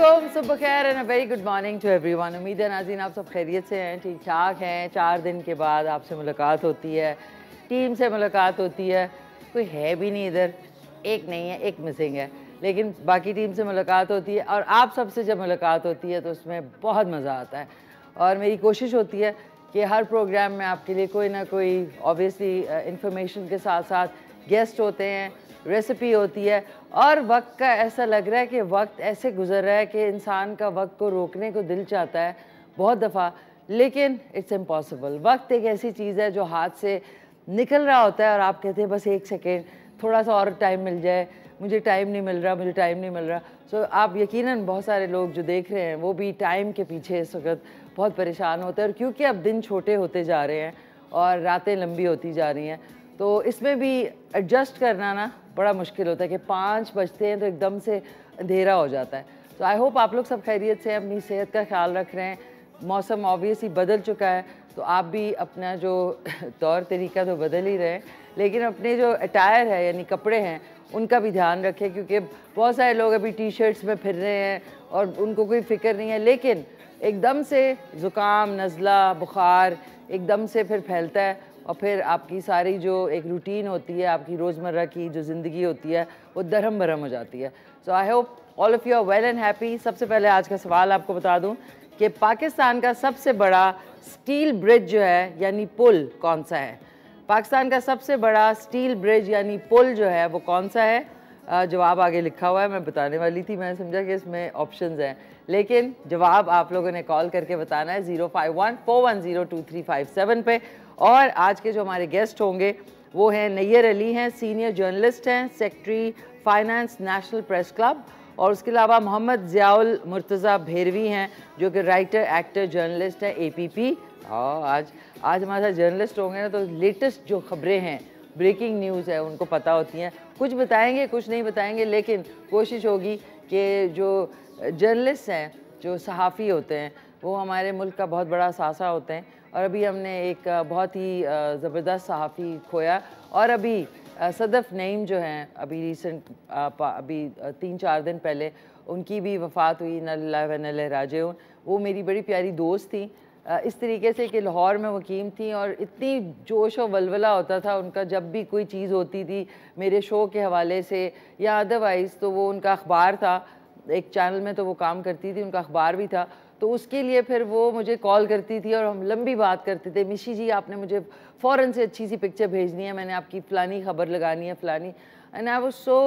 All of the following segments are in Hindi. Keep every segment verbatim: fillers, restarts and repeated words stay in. सुबह खैर and a very good morning to everyone. उम्मीद है नाज़रीन आप सब खैरियत से हैं, ठीक ठाक हैं। चार दिन के बाद आपसे मुलाकात होती है, टीम से मुलाकात होती है। कोई है भी नहीं इधर, एक नहीं है, एक मिसिंग है, लेकिन बाकी टीम से मुलाकात होती है। और आप सब से जब मुलाकात होती है तो उसमें बहुत मज़ा आता है। और मेरी कोशिश होती है कि हर प्रोग्राम में आपके लिए कोई ना कोई ऑब्वियसली इंफॉर्मेशन के साथ साथ गेस्ट होते हैं, रेसिपी होती है। और वक्त का ऐसा लग रहा है कि वक्त ऐसे गुजर रहा है कि इंसान का वक्त को रोकने को दिल चाहता है बहुत दफ़ा, लेकिन इट्स इम्पॉसिबल। वक्त एक ऐसी चीज़ है जो हाथ से निकल रहा होता है और आप कहते हैं बस एक सेकेंड, थोड़ा सा और टाइम मिल जाए, मुझे टाइम नहीं मिल रहा, मुझे टाइम नहीं मिल रहा। सो so, आप यकीनन बहुत सारे लोग जो देख रहे हैं वो भी टाइम के पीछे इस वक्त बहुत परेशान होते हैं। और क्योंकि अब दिन छोटे होते जा रहे हैं और रातें लंबी होती जा रही हैं, तो इसमें भी एडजस्ट करना ना बड़ा मुश्किल होता है कि पाँच बजते हैं तो एकदम से अंधेरा हो जाता है। तो आई होप आप लोग सब खैरियत से अपनी सेहत का ख्याल रख रहे हैं। मौसम ऑब्वियसली बदल चुका है तो आप भी अपना जो तौर तरीका तो बदल ही रहे हैं, लेकिन अपने जो अटायर है यानी कपड़े हैं उनका भी ध्यान रखें, क्योंकि बहुत सारे लोग अभी टी शर्ट्स में फिर रहे हैं और उनको कोई फिक्र नहीं है। लेकिन एकदम से ज़ुकाम, नज़ला, बुखार एकदम से फिर फैलता है और फिर आपकी सारी जो एक रूटीन होती है, आपकी रोज़मर्रा की जो ज़िंदगी होती है वो दरहम बरहम हो जाती है। So I hope all of you are well and happy. सबसे पहले आज का सवाल आपको बता दूं कि पाकिस्तान का सबसे बड़ा स्टील ब्रिज जो है यानी पुल कौन सा है? पाकिस्तान का सबसे बड़ा स्टील ब्रिज यानी पुल जो है वो कौन सा है? जवाब आगे लिखा हुआ है, मैं बताने वाली थी, मैंने समझा कि इसमें ऑप्शंस हैं, लेकिन जवाब आप लोगों ने कॉल करके बताना है zero five one four one zero two three five seven पे। और आज के जो हमारे गेस्ट होंगे वो हैं नैयर अली, हैं सीनियर जर्नलिस्ट, हैं secretary finance national press club. और उसके अलावा मोहम्मद ज़िया उल मुर्तज़ा भैरवी हैं जो कि राइटर, एक्टर, जर्नलिस्ट हैं, ए पी पी। और आज आज हमारे साथ जर्नलिस्ट होंगे ना, तो लेटेस्ट जो खबरें हैं, ब्रेकिंग न्यूज़ है, उनको पता होती हैं। कुछ बताएंगे, कुछ नहीं बताएंगे, लेकिन कोशिश होगी कि जो जर्नलिस्ट हैं, जो सहाफ़ी होते हैं, वो हमारे मुल्क का बहुत बड़ा सासा होते हैं। और अभी हमने एक बहुत ही ज़बरदस्त सहाफ़ी खोया। और अभी सदफ नईम जो हैं, अभी रिसेंट अभी तीन चार दिन पहले उनकी भी वफ़ात हुई, नल्ला व नल राजन। वो मेरी बड़ी प्यारी दोस्त थी, इस तरीके से कि लाहौर में वकीम थी और इतनी जोश और वलवला होता था उनका जब भी कोई चीज़ होती थी मेरे शो के हवाले से या अदरवाइज़। तो वो उनका अखबार था, एक चैनल में तो वो काम करती थी, उनका अखबार भी था, तो उसके लिए फिर वो मुझे कॉल करती थी और हम लंबी बात करते थे। मिशी जी आपने मुझे फ़ौरन से अच्छी सी पिक्चर भेजनी है, मैंने आपकी फ़लानी ख़बर लगानी है, फ़लानी। एंड आई वाज सो,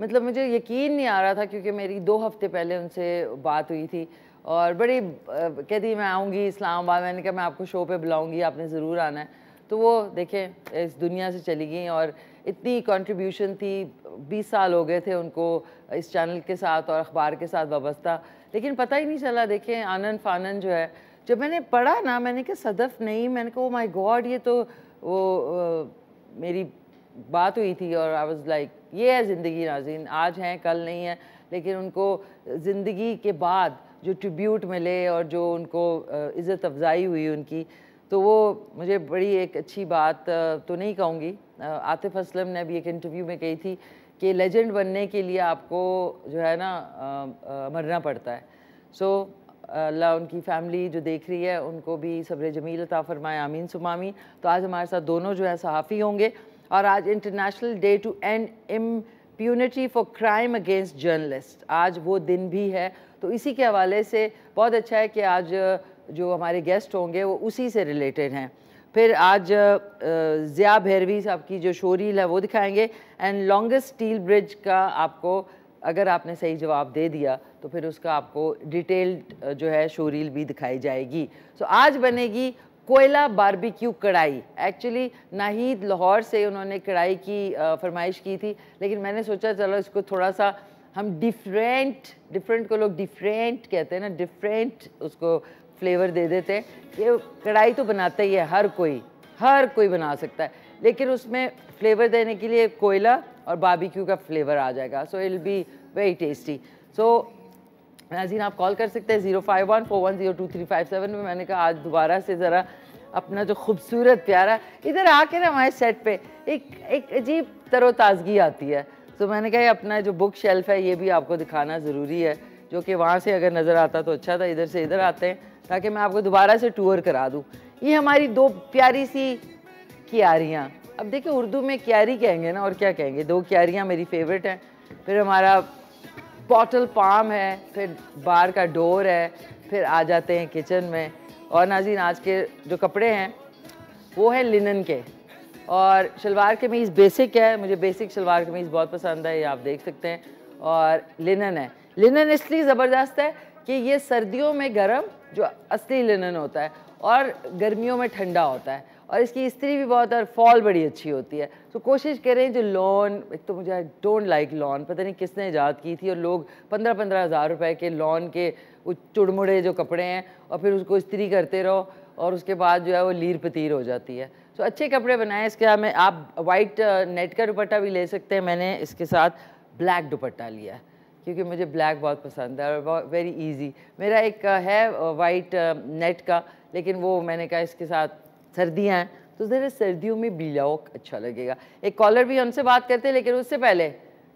मतलब मुझे यकीन नहीं आ रहा था, क्योंकि मेरी दो हफ्ते पहले उनसे बात हुई थी और बड़ी कहती मैं आऊँगी इस्लामाबाद, मैंने कहा मैं आपको शो पे बुलाऊँगी, आपने ज़रूर आना है। तो वो देखें इस दुनिया से चली गई और इतनी कंट्रीब्यूशन थी, बीस साल हो गए थे उनको इस चैनल के साथ और अखबार के साथ वाबस्ता, लेकिन पता ही नहीं चला। देखें आनन फानन जो है, जब मैंने पढ़ा ना, मैंने कहा सदफ नहीं, मैंने कहा ओ माय गॉड, ये तो वो आ, मेरी बात हुई थी। और आई वाज लाइक ये है ज़िंदगी नाज़रीन, आज हैं कल नहीं है, लेकिन उनको ज़िंदगी के बाद जो ट्रिब्यूट मिले और जो उनको इज़्ज़त अफजाई हुई उनकी, तो वो मुझे बड़ी एक अच्छी बात तो नहीं कहूँगी। आतिफ असलम ने भी एक इंटरव्यू में कही थी कि लेजेंड बनने के लिए आपको जो है ना आ, आ, मरना पड़ता है। सो अल्लाह उनकी फैमिली जो देख रही है उनको भी सब्र जमील अता फरमाए, आमीन सुमामीन। तो आज हमारे साथ दोनों जो है सहाफ़ी होंगे। और आज international day to end impunity for crime against journalist, आज वो दिन भी है, तो इसी के हवाले से बहुत अच्छा है कि आज जो हमारे गेस्ट होंगे वो उसी से रिलेटेड हैं। फिर आज ज़िया भैरवी साहब की जो शोरील है वो दिखाएंगे, एंड लॉन्गेस्ट स्टील ब्रिज का आपको, अगर आपने सही जवाब दे दिया तो फिर उसका आपको डिटेल्ड जो है शोरील भी दिखाई जाएगी। सो आज बनेगी कोयला बारबेक्यू कढ़ाई। एक्चुअली नाहीद लाहौर से उन्होंने कढ़ाई की फरमाइश की थी, लेकिन मैंने सोचा चलो इसको थोड़ा सा हम डिफरेंट, डिफरेंट को लोग डिफरेंट कहते हैं ना, डिफरेंट उसको फ्लेवर दे देते हैं। ये कढ़ाई तो बनाता ही है हर कोई, हर कोई बना सकता है, लेकिन उसमें फ्लेवर देने के लिए कोयला और बारबेक्यू का फ्लेवर आ जाएगा। So it will be very tasty. So नाज़रीन आप कॉल कर सकते हैं zero five one four one zero two three five seven में। मैंने कहा आज दोबारा से ज़रा अपना जो खूबसूरत प्यारा इधर आके ना हमारे सेट पे एक एक अजीब तरोताज़गी आती है। तो मैंने कहा अपना जो बुक शेल्फ़ है ये भी आपको दिखाना ज़रूरी है। जो कि वहाँ से अगर नज़र आता तो अच्छा था, इधर से इधर आते हैं ताकि मैं आपको दोबारा से टूर करा दूँ। ये हमारी दो प्यारी सी क्यारियाँ, अब देखिए उर्दू में क्यारी कहेंगे ना और क्या कहेंगे, दो क्यारियाँ मेरी फेवरेट हैं। फिर हमारा बॉटल पाम है, फिर बार का डोर है, फिर आ जाते हैं किचन में। और नाज़रीन आज के जो कपड़े हैं वो हैं लिनन के, और शलवार कमीज़ बेसिक है, मुझे बेसिक शलवार कमीज़ बहुत पसंद है, ये आप देख सकते हैं। और लिनन है, लिनन इसलिए ज़बरदस्त है कि ये सर्दियों में गर्म जो असली लिनन होता है और गर्मियों में ठंडा होता है, और इसकी इस्त्री भी बहुत और फॉल बड़ी अच्छी होती है। तो कोशिश करें जो लॉन, एक तो मुझे डोंट लाइक लॉन, पता नहीं किसने ईजाद की थी, और लोग पंद्रह पंद्रह हज़ार रुपए के लॉन के वो चुड़मुड़े जो कपड़े हैं और फिर उसको इस्त्री करते रहो और उसके बाद जो है वो लीर पतीर हो जाती है। तो अच्छे कपड़े बनाएं, इसके हमें आप वाइट नेट का दुपट्टा भी ले सकते हैं, मैंने इसके साथ ब्लैक दुपट्टा लिया है क्योंकि मुझे ब्लैक बहुत पसंद है और वेरी इजी। मेरा एक है वाइट नेट का, लेकिन वो मैंने कहा इसके साथ सर्दियाँ हैं तो ज़रा सर्दियों में बिलाउक अच्छा लगेगा। एक कॉलर भी हमसे बात करते हैं, लेकिन उससे पहले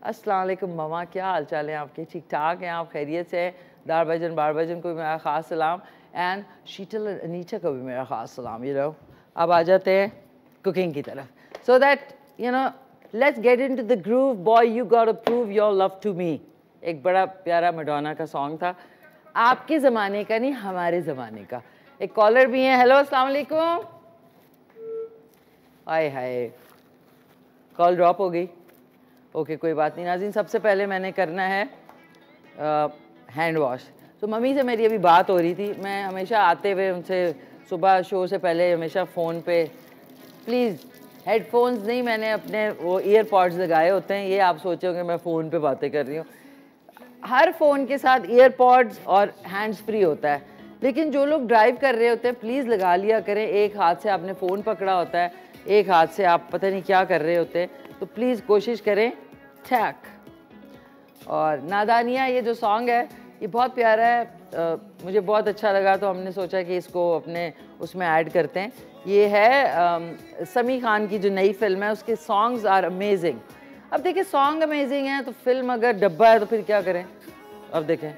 अस्सलाम वालेकुम मामा, क्या हाल चाल हैं आपके? ठीक ठाक हैं आप? खैरियत से हैं? दार भजन बार भजन को भी मेरा ख़ास सलाम, एंड शीतल अनीचा को भी मेरा ख़ास सलाम। ये रहो, अब आ जाते हैं कुकिंग की तरफ। So that you know let's get into the groove boy, you got to prove your love to me. एक बड़ा प्यारा मडोना का सॉन्ग था, आपके ज़माने का नहीं हमारे ज़माने का। एक कॉलर भी हैं, हेलो अस्सलाम वालेकुम। हाय हाय, कॉल ड्रॉप हो गई, ओके कोई बात नहीं। नाज़रीन सबसे पहले मैंने करना है हैंड वॉश। तो मम्मी से मेरी अभी बात हो रही थी, मैं हमेशा आते हुए उनसे सुबह शो से पहले हमेशा फ़ोन पे, प्लीज़ हेडफोन्स नहीं, मैंने अपने वो ईयरपॉड्स लगाए होते हैं। ये आप सोचोगे मैं फ़ोन पे बातें कर रही हूँ, हर फ़ोन के साथ ईयरपॉड्स और हैंड्स फ्री होता है, लेकिन जो लोग ड्राइव कर रहे होते हैं प्लीज़ लगा लिया करें। एक हाथ से आपने फ़ोन पकड़ा होता है, एक हाथ से आप पता नहीं क्या कर रहे होते हैं, तो प्लीज़ कोशिश करें। ठैक और नादानियाँ, ये जो सॉन्ग है ये बहुत प्यारा है, आ, मुझे बहुत अच्छा लगा तो हमने सोचा कि इसको अपने उसमें ऐड करते हैं। ये है आ, समी खान की जो नई फिल्म है, उसके सॉन्ग्स आर अमेजिंग। अब देखिए सॉन्ग अमेजिंग है तो फिल्म अगर डब्बा है तो फिर क्या करें, अब देखें।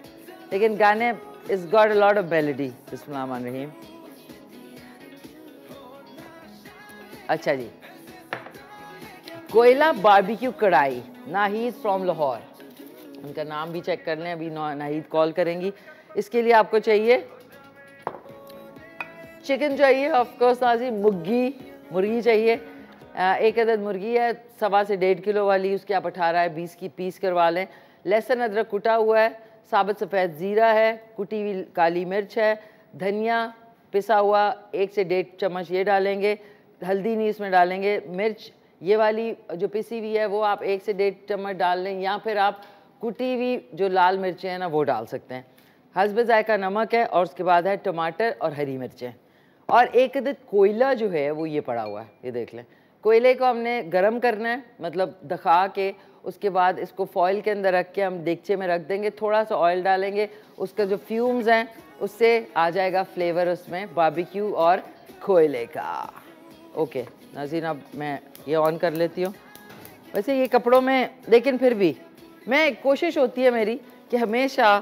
लेकिन गाने it's got a lot of melody. बिस्मिल्लाह रहीम। अच्छा जी, कोयला बारबेक्यू कढ़ाई, नाहीद फ्रॉम लाहौर, उनका नाम भी चेक कर लें, अभी नाहीद कॉल करेंगी। इसके लिए आपको चाहिए चिकन चाहिए, ऑफ कोर्स नाजी मुर्गी मुर्गी चाहिए, एक अदद मुर्गी है सवा से डेढ़ किलो वाली, उसके आप अठारह है बीस की पीस करवा लें। लहसुन अदरक कुटा हुआ है, साबुत सफ़ेद ज़ीरा है, कुटी हुई काली मिर्च है, धनिया पिसा हुआ एक से डेढ़ चम्मच ये डालेंगे, हल्दी नहीं इसमें डालेंगे। मिर्च ये वाली जो पिसी हुई है वो आप एक से डेढ़ चम्मच डाल लें, या फिर आप कुटी हुई जो लाल मिर्चें हैं ना वो डाल सकते हैं। हस्ब जायका नमक है, और उसके बाद है टमाटर और हरी मिर्चें, और एक अदद कोयला जो है वो ये पड़ा हुआ है, ये देख लें। कोयले को हमने गरम करना है, मतलब दखा के उसके बाद इसको फॉइल के अंदर रख के हम देगचे में रख देंगे, थोड़ा सा ऑयल डालेंगे, उसका जो फ्यूम्स हैं उससे आ जाएगा फ्लेवर उसमें बारबेक्यू और कोयले का। ओके नाज़रीन अब मैं ये ऑन कर लेती हूँ। वैसे ये कपड़ों में, लेकिन फिर भी मैं कोशिश होती है मेरी कि हमेशा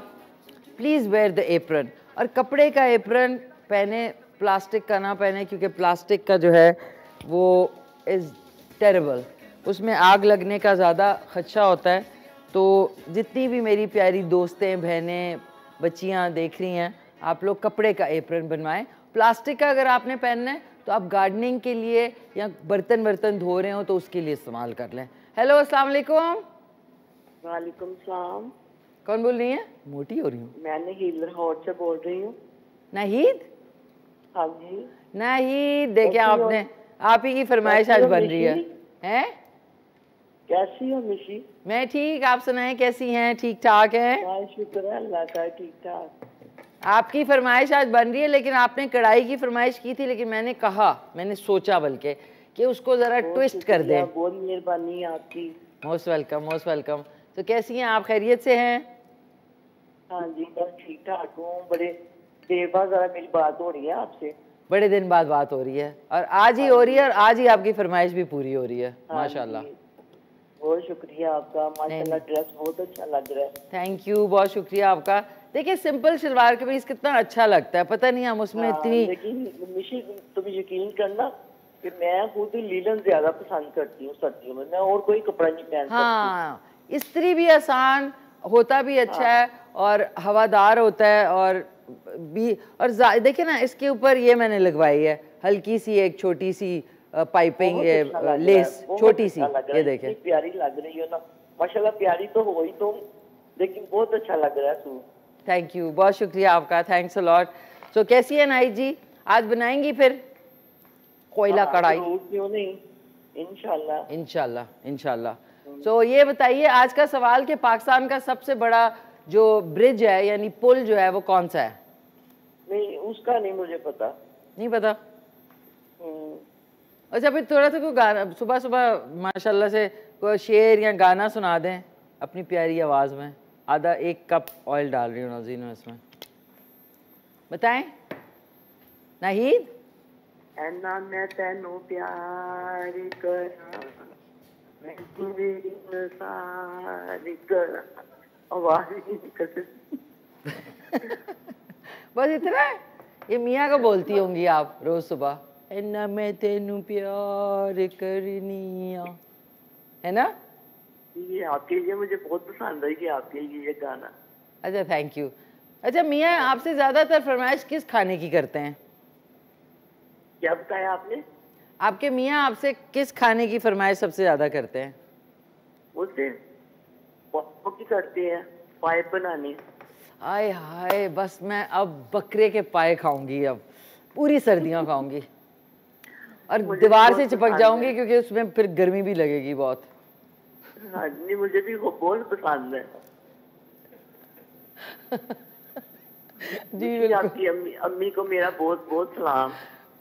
प्लीज़ वेयर द एप्रन, और कपड़े का एप्रन पहने, प्लास्टिक का ना पहने, क्योंकि प्लास्टिक का जो है वो इज़ टेरेबल, उसमें आग लगने का ज़्यादा खदशा होता है। तो जितनी भी मेरी प्यारी दोस्तें, बहनें, बच्चियां देख रही हैं, आप लोग कपड़े का एप्रन बनवाएं। प्लास्टिक का अगर आपने पहनना है तो आप गार्डनिंग के लिए या बर्तन बर्तन धो रहे हो तो उसके लिए इस्तेमाल कर लें। हेलो अस्सलाम वालेकुम। वालेकुम सलाम। कौन बोल रही है? मोटी हो रही हूँ मैं, नाहीद लाहौर से बोल रही हूँ। नाहीद? हाँ जी नाहीद, देखिए आपने आप ही की फरमाइश आज बन रही है, हैं? कैसी हो मिशी? मैं ठीक, आप सुनाएं कैसी हैं? ठीक ठाक हैं, शुक्र है अल्लाह का। ठीक ठाक, आपकी फरमाइश आज बन रही है, लेकिन आपने कढ़ाई की फरमाइश की थी, लेकिन मैंने कहा, मैंने सोचा बल्कि कि उसको जरा ट्विस्ट कर दें। बहुत मेहरबानी आपकी, मोस्ट वेलकम मोस्ट वेलकम। तो कैसी हैं आप, खैरियत से हैं? हाँ जी बस ठीक ठाक हूँ, बड़े देर बाद जरा मेरी बात हो रही है आपसे, बड़े दिन बाद बात हो रही है, और आज ही हो रही है, और आज ही आपकी फरमाइश भी पूरी हो रही है माशाल्लाह। बहुत शुक्रिया आपका, माशाल्लाह ड्रेस बहुत अच्छा लग रहा है। थैंक यू, बहुत शुक्रिया आपका। देखिए सिंपल शलवार के पीस कितना अच्छा लगता है, पता नहीं हम उसमें इतनी, लेकिन मिशी तुम यकीन करना कि मैं खुद ही लीलन ज्यादा पसंद करती हूँ सर्दियों में, मैं और कोई कपड़ा नहीं पहनती। हाँ, इस्त्री भी आसान होता भी अच्छा हाँ। है और हवादार होता है और भी, और देखिए ना इसके ऊपर ये मैंने लगवाई है हल्की सी एक छोटी सी पाइपिंग लेस, छोटी सी, ये देखें प्यारी लग रही है ना माशाल्लाह, प्यारी तो हो ही तो, लेकिन बहुत अच्छा लग रहा है सूट। थैंक यू, बहुत शुक्रिया आपका, थैंक्स अ लॉट। सो कैसी है नाहिद जी, आज बनाएंगी फिर कोयला कढ़ाई? क्यों नहीं, इंशाल्लाह इंशाल्लाह इंशाल्लाह। सो ये बताइए आज का सवाल कि पाकिस्तान का सबसे बड़ा जो ब्रिज है यानी पुल जो है वो कौन सा है? नहीं उसका नहीं मुझे पता। नहीं पता? अच्छा फिर थोड़ा सा कोई गाना, सुबह सुबह माशाल्लाह से कोई शेर या गाना सुना दें अपनी प्यारी आवाज़ में। आधा एक कप ऑयल डाल रही हूँ नाज़रीन में, इसमें बताएं नाहिद। ऐना मैं तेनू प्यार करा, मैं तुझे इंतजार करा, आवाज़ ही निकलती। बस इतना है? ये मियाँ का बोलती होंगी आप रोज सुबह, ऐना मैं तेनू प्यार करनिया, है ना? ये आपके लिए मुझे बहुत पसंद है कि आपके लिए ये गाना। अच्छा थैंक यू। अच्छा मियाँ आपसे ज़्यादातर फरमाइश किस खाने की करते हैं? क्या बताया आपने? आपके मियाँ आपसे किस खाने की फरमाइश सबसे ज़्यादा करते हैं? उससे की करते हैं पाए बनाने। आए हाय, बस मैं अब बकरे के पाए खाऊंगी, अब पूरी सर्दियाँ खाऊंगी और दीवार से चिपक जाऊंगी क्योंकि उसमें फिर गर्मी भी लगेगी बहुत। हाँ जी मुझे भी बहुत पसंद है। जी आपकी अम्मी, अम्मी को मेरा बहुत बहुत सलाम।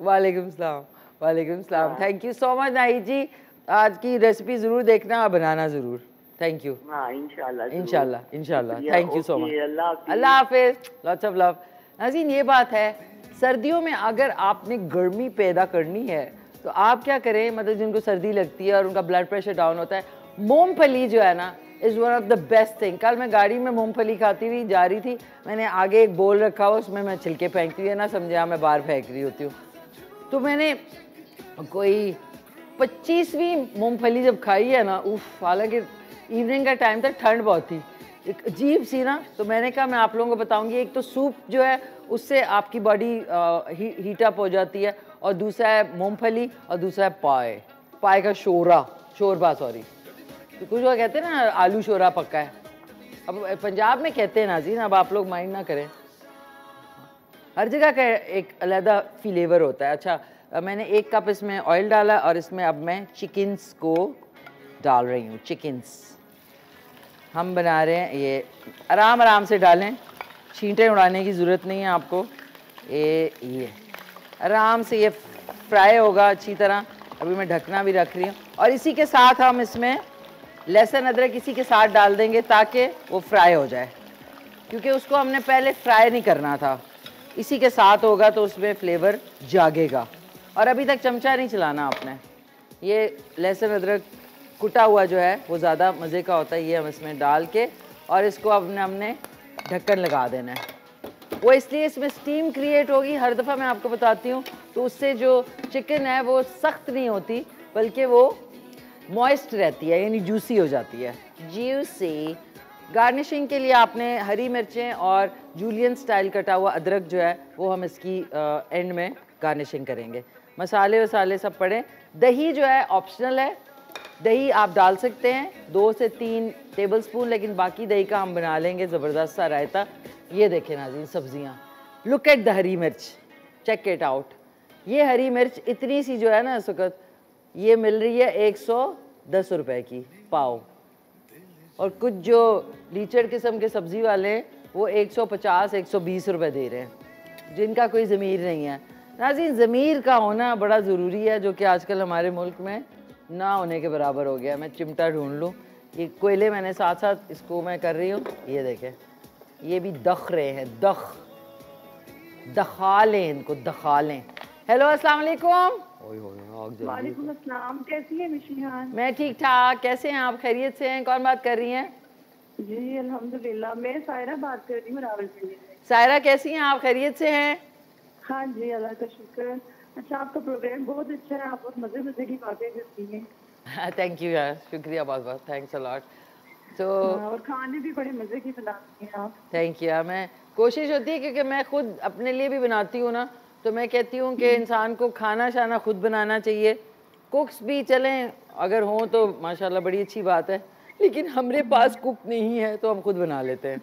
वालेकुम सलाम, वालेकुम सलाम। Thank you so much Nahid ji, आज की रेसिपी ज़रूर देखना और बनाना ज़रूर। Thank you. हाँ इंशाल्लाह इंशाल्लाह इंशाल्लाह। थैंक यू सो मच, अल्लाह हाफिज़, लॉट्स ऑफ लव। नाज़रीन ये बात है, सर्दियों में अगर आपने गर्मी पैदा करनी है तो आप क्या करें, मतलब जिनको सर्दी लगती है और उनका ब्लड प्रेशर डाउन होता है, मूंगफली जो है ना is one of the best thing. कल मैं गाड़ी में मूंगफली खाती हुई जा रही थी, मैंने आगे एक बोल रखा हुआ उसमें मैं छिलके फेंकती हुई, है ना समझे मैं बाहर फेंक रही होती हूँ, तो मैंने कोई पच्चीसवीं मूंगफली जब खाई है ना, उफ, हालांकि इवनिंग का टाइम था, ठंड बहुत थी, एक अजीब सी ना, तो मैंने कहा मैं आप लोगों को बताऊंगी। एक तो सूप जो है उससे आपकी बॉडी ही, हीट अप हो जाती है, और दूसरा है मूंगफली, और दूसरा है पाए, पाए का शोरा शोरबा सॉरी, तो कुछ लोग कहते हैं ना आलू शोरा पक्का है, अब पंजाब में कहते हैं नाज़रीन, अब आप लोग माइंड ना करें, हर जगह का एक अलहदा फ्लेवर होता है। अच्छा मैंने एक कप इसमें ऑयल डाला और इसमें अब मैं चिकन्स को डाल रही हूँ। चिकन्स हम बना रहे हैं, ये आराम आराम से डालें, छींटे उड़ाने की ज़रूरत नहीं है आपको, ये ये आराम से ये फ्राई होगा अच्छी तरह। अभी मैं ढकना भी रख रही हूँ, और इसी के साथ हम इसमें लहसुन अदरक इसी के साथ डाल देंगे ताकि वो फ्राई हो जाए, क्योंकि उसको हमने पहले फ्राई नहीं करना था, इसी के साथ होगा तो उसमें फ्लेवर जागेगा। और अभी तक चमचा नहीं चलाना आपने, ये लहसुन अदरक कुटा हुआ जो है वो ज़्यादा मज़े का होता है, ये हम इसमें डाल के और इसको अब हमने हमने ढक्कन लगा देना है। वो इसलिए इसमें स्टीम क्रिएट होगी, हर दफ़ा मैं आपको बताती हूँ, तो उससे जो चिकन है वो सख्त नहीं होती बल्कि वो मॉइस्ट रहती है, यानी जूसी हो जाती है, जूसी। गार्निशिंग के लिए आपने हरी मिर्चें और जूलियन स्टाइल कटा हुआ अदरक जो है वो हम इसकी आ, एंड में गार्निशिंग करेंगे। मसाले वसाले सब पड़े, दही जो है ऑप्शनल है, दही आप डाल सकते हैं दो से तीन टेबलस्पून, लेकिन बाकी दही का हम बना लेंगे ज़बरदस्त सा रायता। ये देखें नाज़रीन सब्जियाँ, लुक एट द हरी मिर्च, चेक इट आउट। ये हरी मिर्च इतनी सी जो है ना इस वक्त ये मिल रही है एक सौ दस रुपये की पाव, और कुछ जो लीचड़ किस्म के सब्ज़ी वाले हैं वो एक सौ पचास एक सौ बीस रुपए दे रहे हैं, जिनका कोई ज़मीर नहीं है। नाज़रीन ज़मीर का होना बड़ा ज़रूरी है, जो कि आजकल हमारे मुल्क में ना होने के बराबर हो गया। मैं चिमटा ढूंढ लूँ, ये कोयले मैंने साथ साथ इसको मैं कर रही हूँ। ये देखें ये भी दख रहे हैं, दख दखा लें इनको, दखा लें। हेलो अस्सलाम वालेकुम। वालेकुम अस्सलाम, कैसी है मिशी खान? मैं ठीक ठाक, कैसे हैं आप? खैरियत से हैं? कौन बात कर रही हैं? जी अल्हम्दुलिल्लाह, मैं सायरा बात कर रही हूँ रावलपिंडी से। सायरा कैसी हैं आप? खैरियत से हैं? हाँ जी अल्लाह का शुक्र। अच्छा आपका प्रोग्राम बहुत अच्छा है, आप बहुत मजे मजे की बातें करती हैं। थैंक यू यार, शुक्रिया बहुत बहुत, थैंक्स अ लॉट। तो और खाने भी बड़े मजे की बनाती हैं आप। थैंक यू यार, मैं कोशिश होती है क्योंकि मैं खुद अपने लिए भी बनाती हूँ ना, तो मैं कहती हूँ कि इंसान को खाना शाना खुद बनाना चाहिए। कुक्स भी चलें अगर हों तो माशाल्लाह बड़ी अच्छी बात है, लेकिन हमारे पास कुक नहीं है तो हम खुद बना लेते हैं।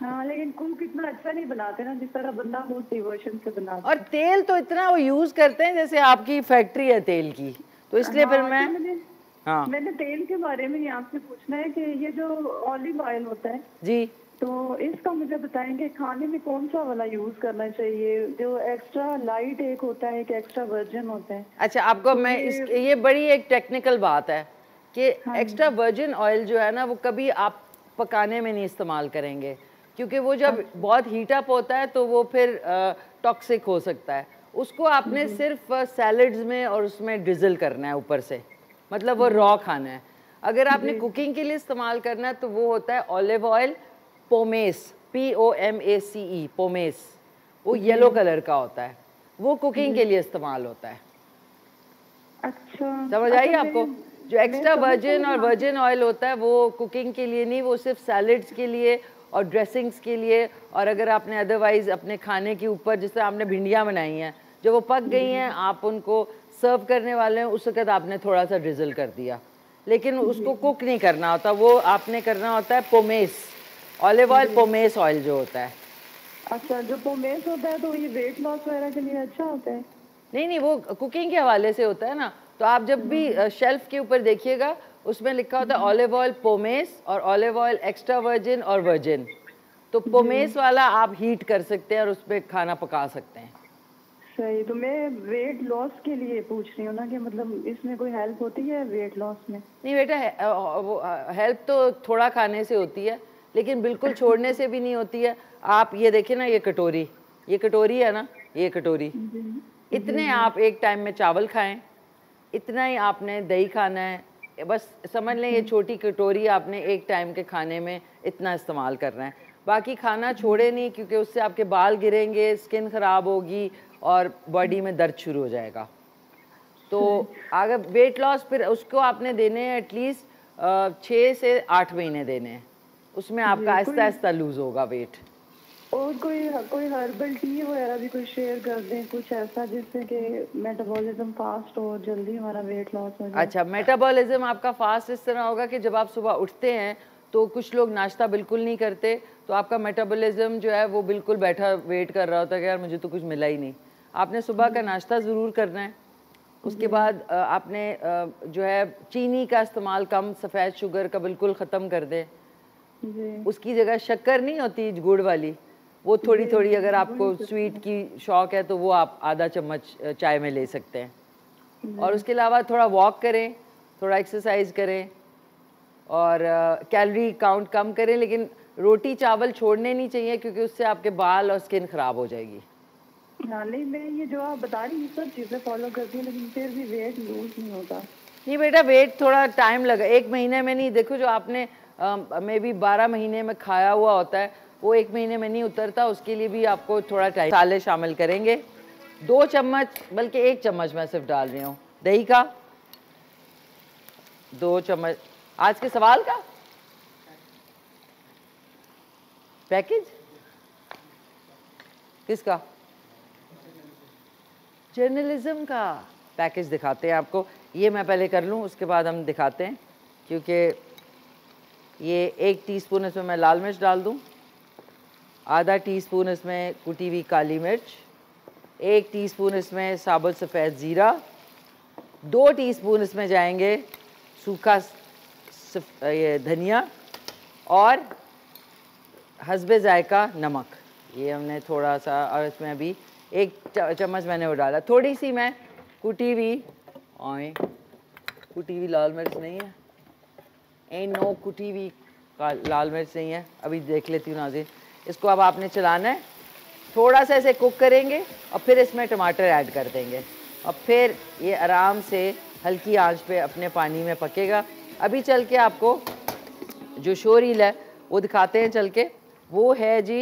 हाँ लेकिन कुक इतना अच्छा नहीं बनाते ना जिस तरह बंदा बहुत डिवोशन से बनाता है। और तेल तो इतना वो यूज़ करते हैं जैसे आपकी फैक्ट्री है तेल की, तो इसलिए हाँ, फिर मैं मैंने, हाँ मैंने तेल के बारे में ये आपसे पूछना है कि ये जो ऑलिव ऑयल होता है जी, तो इसका मुझे बताएंगे खाने में कौन सा वाला यूज करना चाहिए? जो एक्स्ट्रा लाइट एक होता है, एक एक्स्ट्रा वर्जिन होता है। अच्छा आपको मैं इस, ये बड़ी एक टेक्निकल बात है कि हाँ एक्स्ट्रा वर्जिन ऑयल जो है ना वो कभी आप पकाने में नहीं इस्तेमाल करेंगे, क्योंकि वो जब हाँ बहुत हीट अप होता है तो वो फिर टॉक्सिक हो सकता है। उसको आपने सिर्फ सैलड्स में और उसमें डिजल करना है ऊपर से, मतलब वो रॉ खाना है। अगर आपने कुकिंग के लिए इस्तेमाल करना है तो वो होता है olive oil pomace, P O M A C E pomace, वो येलो कलर का होता है, वो कुकिंग के लिए इस्तेमाल होता है। अच्छा समझ आई अच्छा आपको? जो एक्स्ट्रा वर्जिन और वर्जिन ऑयल होता है वो कुकिंग के लिए नहीं, वो सिर्फ सैलड्स के लिए और ड्रेसिंग्स के लिए। और अगर आपने अदरवाइज अपने खाने के ऊपर, जैसे आपने भिंडियाँ बनाई हैं, जब वो पक गई हैं आप उनको सर्व करने वाले हैं उस वक्त आपने थोड़ा सा ड्रिजल कर दिया, लेकिन उसको कुक नहीं करना होता, वो आपने करना होता है pomace, olive oil pomace oil जो होता है। अच्छा जो पोमेस होता है तो ये वेट लॉस वगैरह के लिए अच्छा होता है? नहीं नहीं वो कुकिंग के हवाले से होता है ना, तो आप जब भी शेल्फ के ऊपर देखिएगा उसमें लिखा होता है ऑलिव ऑयल पोमेस और ऑलिव ऑयल एक्स्ट्रा वर्जिन और वर्जिन, तो पोमेस वाला आप हीट कर सकते हैं और उस पर खाना पका सकते हैं। सही, तो मैं वेट लॉस के लिए पूछ रही हूँ ना कि मतलब इसमें कोई हेल्प होती है वेट लॉस में? नहीं बेटा हेल्प तो थोड़ा खाने से होती है, लेकिन बिल्कुल छोड़ने से भी नहीं होती है। आप ये देखें ना, ये कटोरी ये कटोरी है ना, ये कटोरी, इतने आप एक टाइम में चावल खाएं, इतना ही आपने दही खाना है, बस समझ लें ये छोटी कटोरी आपने एक टाइम के खाने में इतना इस्तेमाल करना है। बाकी खाना छोड़े नहीं क्योंकि उससे आपके बाल गिरेंगे, स्किन ख़राब होगी और बॉडी में दर्द शुरू हो जाएगा। तो अगर वेट लॉस फिर उसको आपने देने हैं एटलीस्ट छः से आठ महीने देने हैं, उसमें आपका आहिस्ता आहिस्ता लूज होगा वेट। और कोई कोई हर्बल टी वगैरह भी कोई शेयर कर दें, कुछ ऐसा जिससे कि मेटाबॉलिज्म फास्ट हो, जल्दी हमारा वेट लॉस हो जाए। अच्छा मेटाबॉलिज्म आपका फास्ट इस तरह होगा कि जब आप सुबह उठते हैं तो कुछ लोग नाश्ता बिल्कुल नहीं करते, तो आपका मेटाबॉलिज्म जो है वो बिल्कुल बैठा वेट कर रहा होता है कि यार मुझे तो कुछ मिला ही नहीं। आपने सुबह का नाश्ता ज़रूर करना है, उसके बाद आपने जो है चीनी का इस्तेमाल कम, सफ़ेद शुगर का बिल्कुल ख़त्म कर दें। उसकी जगह शक्कर नहीं होती गुड़ वाली, वो थोड़ी थोड़ी, अगर आपको स्वीट की शौक है तो वो आप आधा चम्मच चाय में ले सकते हैं। और उसके अलावा थोड़ा वॉक करें, थोड़ा एक्सरसाइज करें और कैलोरी काउंट कम करें, लेकिन रोटी चावल छोड़ने नहीं चाहिए क्योंकि उससे आपके बाल और स्किन खराब हो जाएगी। नहीं मैं ये जो आप बता रही हूँ सब चीज़ें फॉलो करती हूँ, लेकिन फिर भी वेट लूज नहीं होता। नहीं बेटा वेट थोड़ा टाइम लगा, एक महीने में नहीं। देखो जो आपने मे भी बारह महीने में खाया हुआ होता है वो एक महीने में नहीं उतरता, उसके लिए भी आपको थोड़ा टाइम। मसाले शामिल करेंगे, दो चम्मच बल्कि एक चम्मच मैं सिर्फ डाल रही हूँ दही का, दो चम्मच आज के सवाल का पैकेज किसका जर्नलिज्म का पैकेज दिखाते हैं आपको। ये मैं पहले कर लूँ उसके बाद हम दिखाते हैं, क्योंकि ये एक टीस्पून इसमें मैं लाल मिर्च डाल दूं, आधा टीस्पून इसमें कुटी हुई काली मिर्च, एक टीस्पून इसमें साबुत सफ़ेद ज़ीरा, दो टीस्पून इसमें जाएंगे सूखा ये धनिया और हस्बे जायका नमक, ये हमने थोड़ा सा। और इसमें अभी एक चम्मच मैंने वो डाला, थोड़ी सी मैं कुटी हुई और कुटी हुई लाल मिर्च नहीं है, एंड नो कुटी भी लाल मिर्च नहीं है, अभी देख लेती हूँ नाज़िर। इसको अब आपने चलाना है, थोड़ा सा ऐसे कुक करेंगे और फिर इसमें टमाटर ऐड कर देंगे और फिर ये आराम से हल्की आंच पे अपने पानी में पकेगा। अभी चल के आपको जो शोरील है वो दिखाते हैं चल के, वो है जी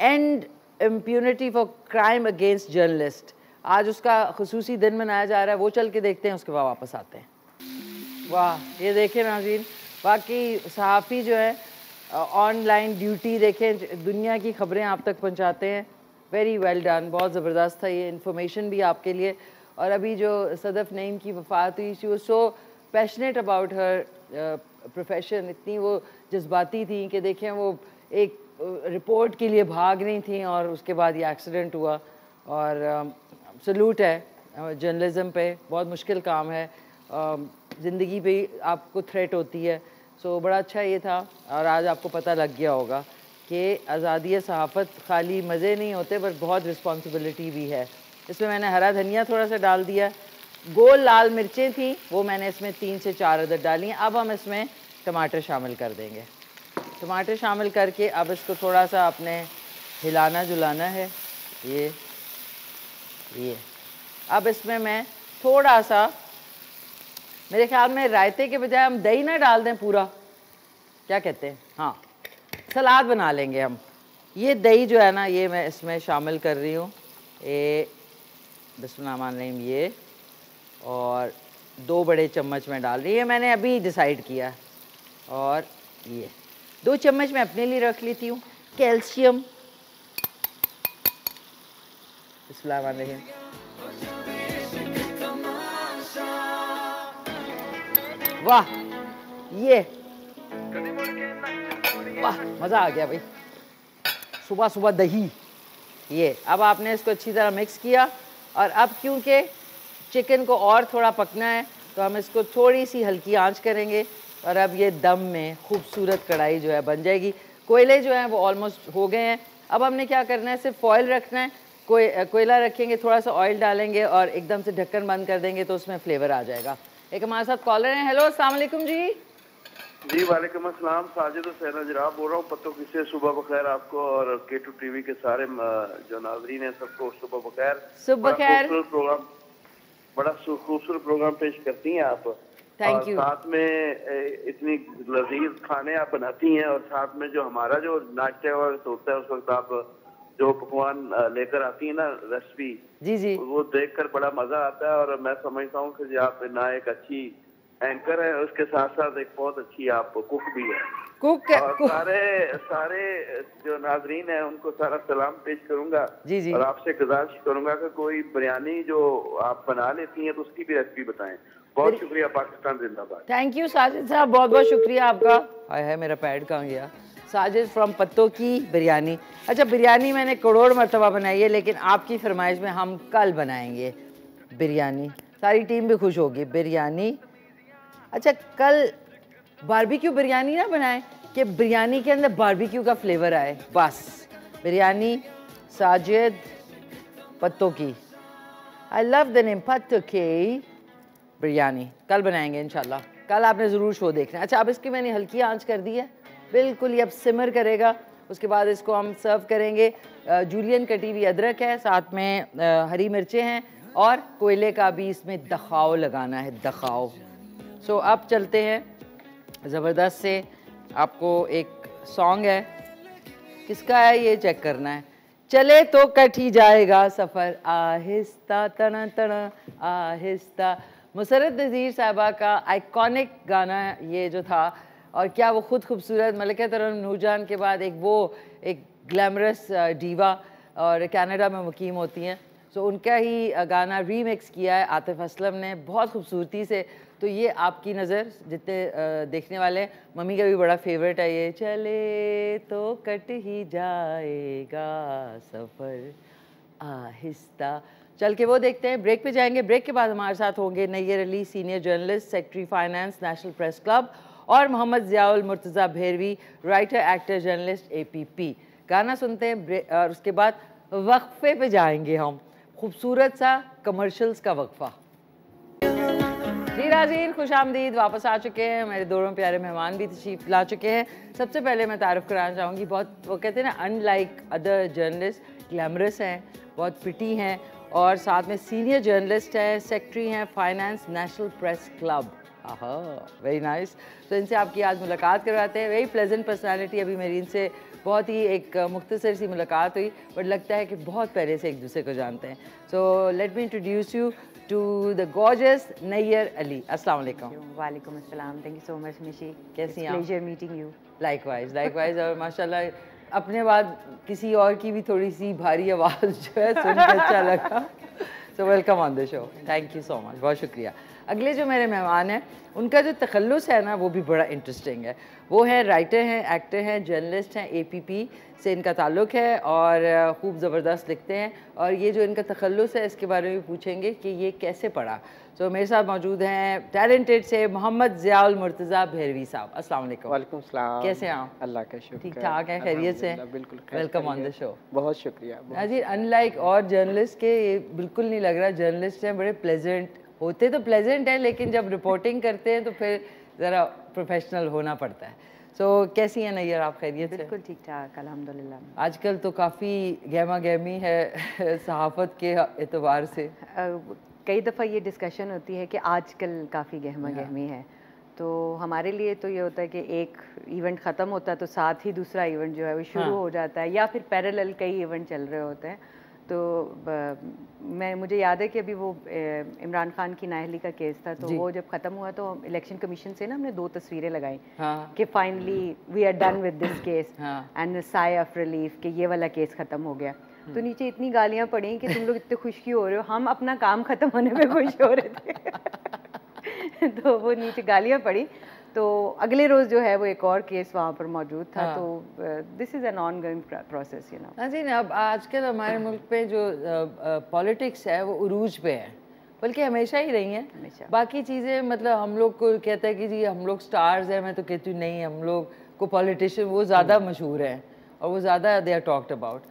and impunity for crime against journalist. आज उसका खुसूसी दिन मनाया जा रहा है, वो चल के देखते हैं, उसके बाद वापस आते हैं। वाह, ये देखें नाज़रीन, बाकी सहाफ़ी जो है ऑनलाइन ड्यूटी देखें, दुनिया की ख़बरें आप तक पहुंचाते हैं। वेरी वेल डन, बहुत ज़बरदस्त था ये इन्फॉर्मेशन भी आपके लिए। और अभी जो सदफ़ नईम की वफ़ात हुई, she was so passionate about her profession, इतनी वो जज्बाती थी कि देखें वो एक रिपोर्ट के लिए भाग रही थी और उसके बाद ये एक्सीडेंट हुआ। और सल्यूट है जर्नलिज़म पे, बहुत मुश्किल काम है, ज़िंदगी पे आपको थ्रेट होती है। सो बड़ा अच्छा ये था और आज आपको पता लग गया होगा कि आज़ादी सहाफ़त खाली मज़े नहीं होते पर बहुत रिस्पॉन्सिबिलिटी भी है। इसमें मैंने हरा धनिया थोड़ा सा डाल दिया, गोल लाल मिर्चें थी वो मैंने इसमें तीन से चार अदर डाली। अब हम इसमें टमाटर शामिल कर देंगे। टमाटर शामिल करके अब इसको थोड़ा सा आपने हिलाना जुलाना है, ये ये अब इसमें मैं थोड़ा सा, मेरे ख्याल में रायते के बजाय हम दही ना डाल दें पूरा, क्या कहते हैं, हाँ सलाद बना लेंगे हम। ये दही जो है ना ये मैं इसमें शामिल कर रही हूँ, ये बिस्मिल्लाहिर्रहमानिर्रहीम, ये और दो बड़े चम्मच में डाल रही है, मैंने अभी डिसाइड किया। और ये दो चम्मच मैं अपने लिए रख लेती हूँ, कैल्शियम। अस्सलाम वालेकुम। वाह, ये वाह मज़ा आ गया भाई, सुबह सुबह दही। ये अब आपने इसको अच्छी तरह मिक्स किया और अब क्योंकि चिकन को और थोड़ा पकना है तो हम इसको थोड़ी सी हल्की आंच करेंगे और अब ये दम में खूबसूरत कढ़ाई जो है बन जाएगी। कोयले जो हैं वो ऑलमोस्ट हो गए हैं, अब हमने क्या करना है, सिर्फ फॉयल रखना है, कोई कोयला रखेंगे, थोड़ा सा ऑयल डालेंगे और एकदम से ढक्कन बंद कर देंगे तो उसमें फ्लेवर आ जाएगा। एक हमारे साथ कॉलर हैं, हेलो अस्सलाम वालेकुम जी। जी वालेकुम अस्सलाम, साजिद हुसैन जनाब बोल रहा हूँ पत्तों की से। सुबह बखैर आपको और के टू टीवी के सारे जो नाज़रीन हैं सबको सुबह बखैर। सुबह बखैर। प्रोग्राम बड़ा खूबसूरत प्रोग्राम पेश करती हैं आप, थैंक यू। साथ में इतनी लजीज खाने आप बनाती हैं और साथ में जो हमारा जो नाश्ते वक्त होता है उस वक्त आप जो पकवान लेकर आती हैं ना रेसिपी, जी जी, वो देखकर बड़ा मजा आता है। और मैं समझता हूँ कि आप ना एक अच्छी एंकर है उसके साथ साथ एक बहुत अच्छी आप कुक भी है। कुक, और कुक। सारे सारे जो नाजरीन है उनको सारा सलाम पेश करूंगा जी जी। और आपसे गुजारिश करूंगा कि कोई बिरयानी जो आप बना लेती हैं तो उसकी भी रेसिपी बताएं। बहुत शुक्रिया, पाकिस्तान जिंदाबाद। थैंक यू साजिद साहब, बहुत बहुत शुक्रिया आपका। हाय हाय मेरा पैड कहाँ गया। साजिद फ्रॉम पत्तों की बिरयानी। अच्छा, बिरयानी मैंने करोड़ मरतबा बनाई है लेकिन आपकी फरमाइश में हम कल बनाएंगे बिरयानी, सारी टीम भी खुश होगी बिरयानी। अच्छा, कल बारबेक्यू बिरयानी ना बनाएं कि बिरयानी के अंदर बारबेक्यू का फ्लेवर आए, बस बिरयानी। साजिद पत्तों की, आई लव द नेम पत्तों की बिरयानी, कल बनाएंगे इंशाल्लाह। कल आपने ज़रूर शो देखना। अच्छा, अब इसकी मैंने हल्की आंच कर दी है, बिल्कुल ये अब सिमर करेगा, उसके बाद इसको हम सर्व करेंगे। जूलियन कटी हुई अदरक है, साथ में हरी मिर्चें हैं और कोयले का भी इसमें दखाव लगाना है, दखाव। सो अब चलते हैं ज़बरदस्त से, आपको एक सॉन्ग है, किसका है ये चेक करना है। चले तो कट ही जाएगा सफ़र आहिस्ता तना तना आहिस्ता, मुसरत नज़ीर साहबा का आइकॉनिक गाना ये जो था। और क्या वो ख़ुद खूबसूरत मलिका तरन्नुम नूर जहान के बाद एक वो एक ग्लैमरस डीवा और कनाडा में मुकीम होती हैं, तो उनका ही गाना रीमिक्स किया है आतिफ असलम ने बहुत खूबसूरती से। तो ये आपकी नज़र जितने देखने वाले हैं, मम्मी का भी बड़ा फेवरेट है ये, चले तो कट ही जाएगा सफ़र आहिस्ता। चल के वो देखते हैं, ब्रेक पे जाएंगे। ब्रेक के बाद हमारे साथ होंगे Nayyar Ali, senior journalist, secretary finance, national press club, और Mohammad Zia ul Murtaza Bhairavi, writer, actor, journalist, A P P. गाना सुनते हैं और उसके बाद वक्फे पे जाएंगे हम, खूबसूरत सा कमर्शल्स का वक्फा। जी नाज़रीन, खुश आमदीद, वापस आ चुके हैं। मेरे दोनों प्यारे मेहमान भी तशरीफ ला चुके हैं। सबसे पहले मैं तारुफ कराना चाहूँगी, बहुत वो कहते हैं ना अनलाइक अदर जर्नलिस्ट ग्लैमरस हैं, बहुत फिटी हैं और साथ में सीनियर जर्नलिस्ट है, सेक्रेटरी हैं फाइनेंस नेशनल प्रेस क्लब। आहा, वेरी नाइस। तो इनसे आपकी आज मुलाकात करवाते हैं। Very pleasant personality. अभी मेरी इनसे बहुत ही एक मुख्तसर सी मुलाकात हुई बट लगता है कि बहुत पहले से एक दूसरे को जानते हैं। So let me introduce you to the gorgeous Nayyar Ali. अस्सलाम वालेकुम। वालेकुम अस्सलाम। Thank you so much Mishi, कैसी हैं? Pleasure meeting you. Likewise likewise. और माशाल्लाह अपने बाद किसी और की भी थोड़ी सी भारी आवाज़ जो है सुनकर अच्छा लगा। So welcome on the show. Thank you so much, बहुत शुक्रिया। अगले जो मेरे मेहमान हैं उनका जो तखल्लुस है ना वो भी बड़ा इंटरेस्टिंग है। वो है राइटर हैं, एक्टर हैं, जर्नलिस्ट हैं, ए पी पी से इनका ताल्लुक़ है और खूब ज़बरदस्त लिखते हैं। और ये जो इनका तखल्लुस है इसके बारे में भी पूछेंगे कि ये कैसे पढ़ा। तो so, मेरे साथ मौजूद हैं टैलेंटेड से मोहम्मद ज़िया उल मुर्तज़ा भैरवी साहब। अस्सलाम वालेकुम। कैसे हैं आप? अल्लाह का शुक्र। ठीक ठाक है, खैरियत से? बिल्कुल। Welcome on the show. बहुत शुक्रिया। नाजी अनलाइक और जर्नलिस्ट के ये बिल्कुल नहीं लग रहा जर्नलिस्ट हैं, बड़े प्लेजेंट होते तो प्लेजेंट है लेकिन जब रिपोर्टिंग करते हैं तो फिर ज़रा प्रोफेशनल होना पड़ता है। सो so, कैसी हैं नैयर आप? खैरियत से? बिल्कुल ठीक ठाक अल्हम्दुलिल्लाह। आजकल तो काफ़ी गहमा गहमी है सहाफ़त के एतबार से। कई दफ़ा ये डिस्कशन होती है कि आजकल काफ़ी गहमा गहमी है, तो हमारे लिए तो ये होता है कि एक इवेंट ख़त्म होता है तो साथ ही दूसरा इवेंट जो है वो शुरू हाँ। हो जाता है या फिर पैरेलल कई इवेंट चल रहे होते हैं। तो मैं मुझे याद है कि अभी वो इमरान खान की नाहली का केस था, तो वो जब ख़त्म हुआ तो इलेक्शन कमीशन से ना हमने दो तस्वीरें लगाई हाँ। कि finally we are done with this case and sigh of relief कि ये वाला केस ख़त्म हो गया। तो नीचे इतनी गालियां पड़ी कि तुम लोग इतने खुश क्यों हो रहे हो, हम अपना काम ख़त्म होने में खुश हो रहे थे। तो वो नीचे गालियां पड़ी। तो अगले रोज़ जो है वो एक और केस वहाँ पर मौजूद था हाँ। तो this is an ongoing process you know. नाज़रीन अब आजकल हमारे मुल्क पे जो पॉलिटिक्स है वो उरूज पे है, बल्कि हमेशा ही रही है। बाकी चीज़ें मतलब हम लोग को कहते हैं कि जी हम लोग स्टार्स हैं, मैं तो कहती हूँ नहीं, हम लोग को पॉलिटिशियन वो ज़्यादा मशहूर हैं और वो ज़्यादा they are talked about.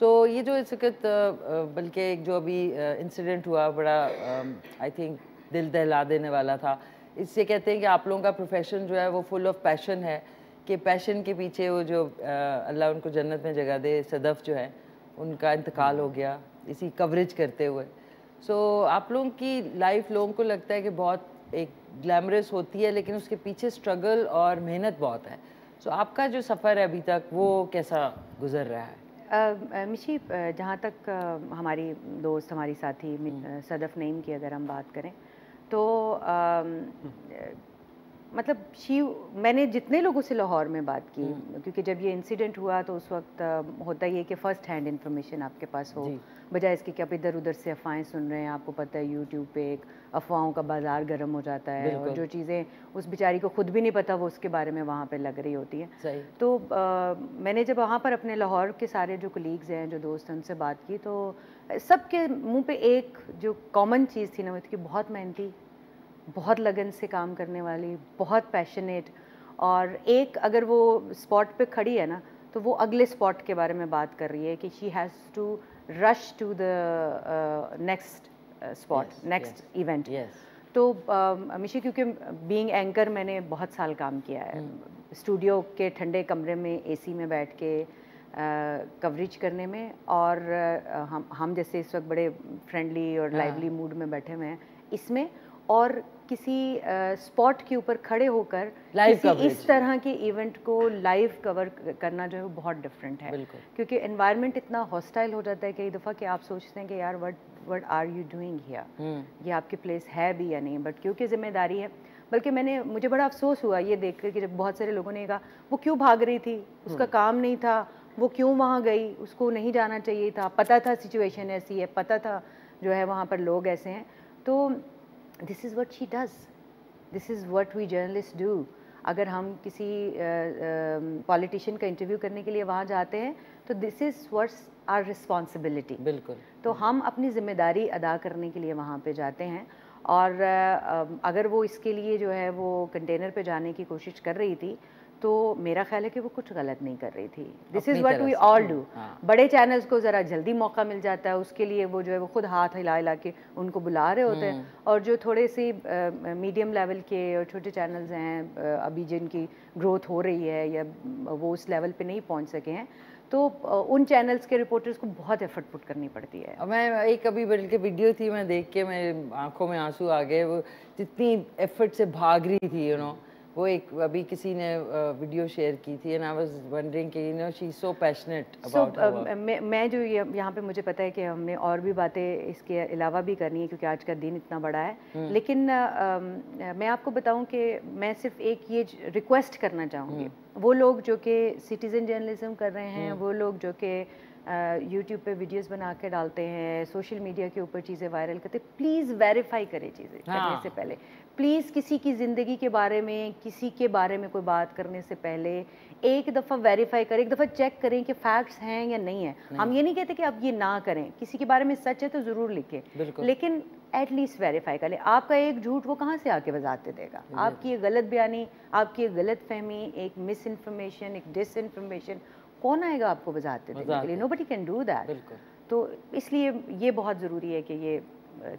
So so, ये जो इस वक्त बल्कि एक जो अभी इंसिडेंट हुआ बड़ा आई थिंक दिल दहला देने वाला था। इससे कहते हैं कि आप लोगों का प्रोफेशन जो है वो फुल ऑफ पैशन है कि पैशन के पीछे वो जो अल्लाह उनको जन्नत में जगह दे सदफ़ जो है उनका इंतकाल हो गया इसी कवरेज करते हुए। सो so, आप लोगों की लाइफ लोगों को लगता है कि बहुत एक ग्लैमरस होती है लेकिन उसके पीछे स्ट्रगल और मेहनत बहुत है। सो so, आपका जो सफ़र है अभी तक वो कैसा गुजर रहा है? मिशी जहाँ तक हमारी दोस्त हमारी साथी सदफ़ नईम की अगर हम बात करें तो मतलब शी मैंने जितने लोगों से लाहौर में बात की, क्योंकि जब ये इंसिडेंट हुआ तो उस वक्त होता ही है कि फ़र्स्ट हैंड इन्फॉर्मेशन आपके पास हो, बजाय इसके कि आप इधर उधर से अफवाहें सुन रहे हैं। आपको पता है यूट्यूब पे एक अफवाहों का बाज़ार गर्म हो जाता है और जो चीज़ें उस बेचारी को ख़ुद भी नहीं पता वो उसके बारे में वहाँ पर लग रही होती है। तो आ, मैंने जब वहाँ पर अपने लाहौर के सारे जो कलीग्स हैं जो दोस्त हैं उनसे बात की तो सब के मुँह पर एक जो कॉमन चीज़ थी ना वो थी बहुत मेहनती, बहुत लगन से काम करने वाली, बहुत पैशनेट, और एक अगर वो स्पॉट पे खड़ी है ना तो वो अगले स्पॉट के बारे में बात कर रही है कि she has to rush to the next spot next event. तो मिशी क्योंकि बीइंग एंकर मैंने बहुत साल काम किया है hmm. स्टूडियो के ठंडे कमरे में एसी में बैठ के कवरेज uh, करने में, और uh, हम हम जैसे इस वक्त बड़े फ्रेंडली और लाइवली yeah. मूड में बैठे हुए हैं इसमें, और किसी स्पॉट uh, के ऊपर खड़े होकर किसी इस तरह के इवेंट को लाइव कवर करना जो है बहुत डिफरेंट है, क्योंकि एनवायरनमेंट इतना हॉस्टाइल हो जाता है कई दफ़ा कि आप सोचते हैं कि यार what what are you doing here, ये आपकी प्लेस है भी या नहीं, बट क्योंकि जिम्मेदारी है। बल्कि मैंने मुझे बड़ा अफसोस हुआ ये देख कर कि जब बहुत सारे लोगों ने कहा वो क्यों भाग रही थी, उसका काम नहीं था, वो क्यों वहाँ गई, उसको नहीं जाना चाहिए था, पता था सिचुएशन ऐसी है, पता था जो है वहाँ पर लोग ऐसे हैं। तो this is what she does, this is what we journalist do. अगर हम किसी पॉलिटिशियन uh, uh, का इंटरव्यू करने के लिए वहाँ जाते हैं तो this is what's our responsibility. बिल्कुल। तो हम अपनी जिम्मेदारी अदा करने के लिए वहाँ पे जाते हैं, और uh, अगर वो इसके लिए जो है वो कंटेनर पे जाने की कोशिश कर रही थी तो मेरा ख्याल है कि वो कुछ गलत नहीं कर रही थी। This is what we all do. बड़े चैनल्स को ज़रा जल्दी मौका मिल जाता है, उसके लिए वो जो है वो खुद हाथ हिला हिला के उनको बुला रहे होते हैं, और जो थोड़े सी मीडियम लेवल के और छोटे चैनल्स हैं अभी जिनकी ग्रोथ हो रही है या वो उस लेवल पर नहीं पहुँच सके हैं, तो उन चैनल्स के रिपोर्टर्स को बहुत एफर्ट पुट करनी पड़ती है। मैं एक अभी बल्कि वीडियो थी, मैं देख के मेरे आंखों में आंसू आ गए, वो जितनी एफर्ट से भाग रही थी यू नो। वो एक अभी किसी ने वीडियो शेयर की थी एंड आई वाज वंडरिंग कि you know she is so passionate about her work. मैं जो यहाँ पे मुझे पता है कि हमने और भी बातें इसके अलावा भी करनी है क्योंकि आज का दिन इतना बड़ा है, लेकिन uh, मैं आपको बताऊँ कि मैं सिर्फ एक ये रिक्वेस्ट करना चाहूँगी वो लोग जो कि सिटीज़न जर्नलिज्म कर रहे हैं, वो लोग जो कि यूट्यूब पे वीडियोस बना के डालते हैं, सोशल मीडिया के ऊपर चीज़ें वायरल करते, प्लीज़ वेरीफाई करें चीज़ें करने से पहले। प्लीज़ किसी की ज़िंदगी के बारे में, किसी के बारे में कोई बात करने से पहले एक दफ़ा वेरीफाई करें, एक दफ़ा चेक करें कि फैक्ट्स हैं या नहीं है। हम ये नहीं कहते कि आप ये ना करें, किसी के बारे में सच है तो ज़रूर लिखें, लेकिन एटलीस्ट वेरीफाई कर लें। आपका एक झूठ वो कहाँ से आके वजाते देगा? आपकी ये गलत बयानी, आपकी ये गलत फहमी, एक मिस इन्फॉर्मेशन, एक डिस इन्फॉर्मेशन, कौन आएगा आपको वजाहत देने के लिए? Nobody can do that. तो इसलिए ये बहुत ज़रूरी है कि ये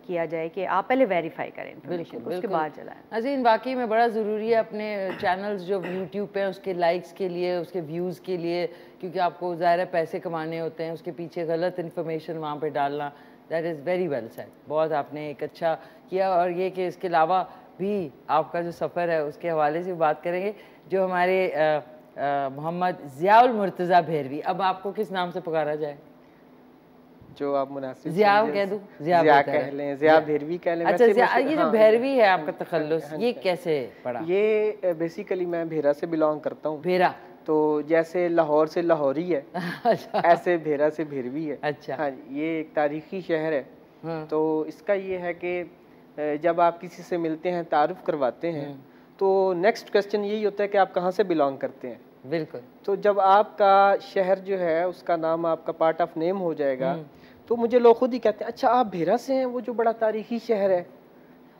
किया जाए कि आप पहले वेरीफाई करें इन्फॉर्मेशन को, उसके बाद चलाएं। अजीम वाकई में बड़ा ज़रूरी है अपने चैनल्स जो यूट्यूब पे उसके लाइक्स के लिए, उसके व्यूज़ के लिए, क्योंकि आपको ज़ाहिर पैसे कमाने होते हैं, उसके पीछे गलत इन्फॉर्मेशन वहाँ पर डालना, that is very well said. बहुत आपने एक अच्छा किया, और ये कि इसके अलावा भी आपका जो सफ़र है उसके हवाले से बात करेंगे। जो हमारे मोहम्मद ज़िया उल मुर्तज़ा भैरवी, अब आपको किस नाम से पुकारा जाए? जो आप मुनासिब ज़िया कह दूं, ज़िया कह लें, ज़िया भैरवी कह लें। अच्छा, ये जो भैरवी है आपका तखल्लुस, ये कैसे पड़ा? ये बेसिकली मैं भेरा से बिलोंग करता हूँ। भेरा तो जैसे लाहौर से लाहौरी है, ऐसे भेरा से भैरवी है। अच्छा, हाँ, ये एक तारीखी शहर है, तो इसका ये है कि जब आप किसी से मिलते हैं, तारुफ करवाते हैं, तो नेक्स्ट क्वेश्चन यही होता है कि आप कहाँ से बिलोंग करते हैं। बिल्कुल। तो जब आपका शहर जो है उसका नाम आपका पार्ट ऑफ नेम हो जाएगा, तो मुझे लोग खुद ही कहते हैं अच्छा आप भेरा से हैं, वो जो बड़ा तारीखी शहर है।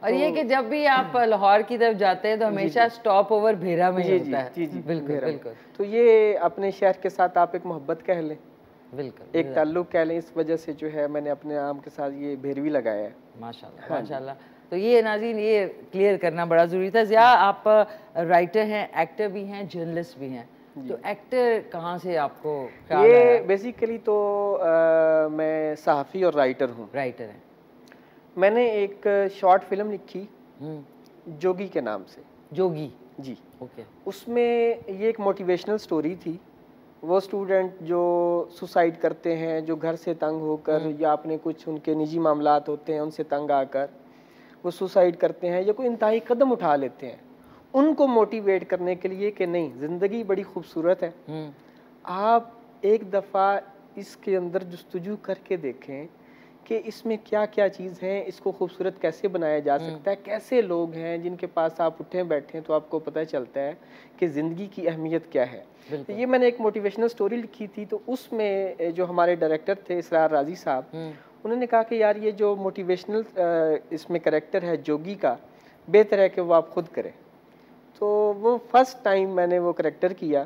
और तो ये कि जब भी आप लाहौर की तरफ जाते हैं तो हमेशा स्टॉप ओवर भेरा में ही होता है। जी जी, बिल्कुल बिल्कुल। तो ये अपने शहर के साथ आप एक मोहब्बत कह लें, बिल्कुल एक ताल्लुक कह लें, इस वजह से जो है मैंने अपने नाम के साथ ये भैरवी लगाया है। माशाल्लाह माशाल्लाह। तो ये नाज़रीन ये क्लियर करना बड़ा ज़रूरी था। ज़िया, आप राइटर हैं, एक्टर भी हैं, जर्नलिस्ट भी हैं, तो एक्टर कहाँ से आपको? ये बेसिकली तो आ, मैं सहाफ़ी और राइटर हूँ। राइटर हैं। मैंने एक शॉर्ट फिल्म लिखी जोगी के नाम से। जोगी? जी, ओके। उसमें ये एक मोटिवेशनल स्टोरी थी, वो स्टूडेंट जो सुसाइड करते हैं, जो घर से तंग होकर या अपने कुछ उनके निजी मामलात होते हैं उनसे तंग आकर वो सुसाइड करते हैं या कोई इंतहाई कदम उठा लेते हैं, उनको मोटिवेट करने के लिए कि नहीं ज़िंदगी बड़ी खूबसूरत है, आप एक दफ़ा इसके अंदर जस्तजू करके देखें कि इसमें क्या क्या चीज़ है, इसको खूबसूरत कैसे बनाया जा सकता है, कैसे लोग हैं जिनके पास आप उठें बैठें तो आपको पता चलता है कि ज़िंदगी की अहमियत क्या है। तो ये मैंने एक मोटिवेशनल स्टोरी लिखी थी, तो उसमें जो हमारे डायरेक्टर थे इसरार राजी साहब, उन्होंने कहा कि यार ये जो मोटिवेशनल इसमें करैक्टर है जोगी का, बेहतर है कि वो आप खुद करें। तो वो फर्स्ट टाइम मैंने वो करैक्टर किया,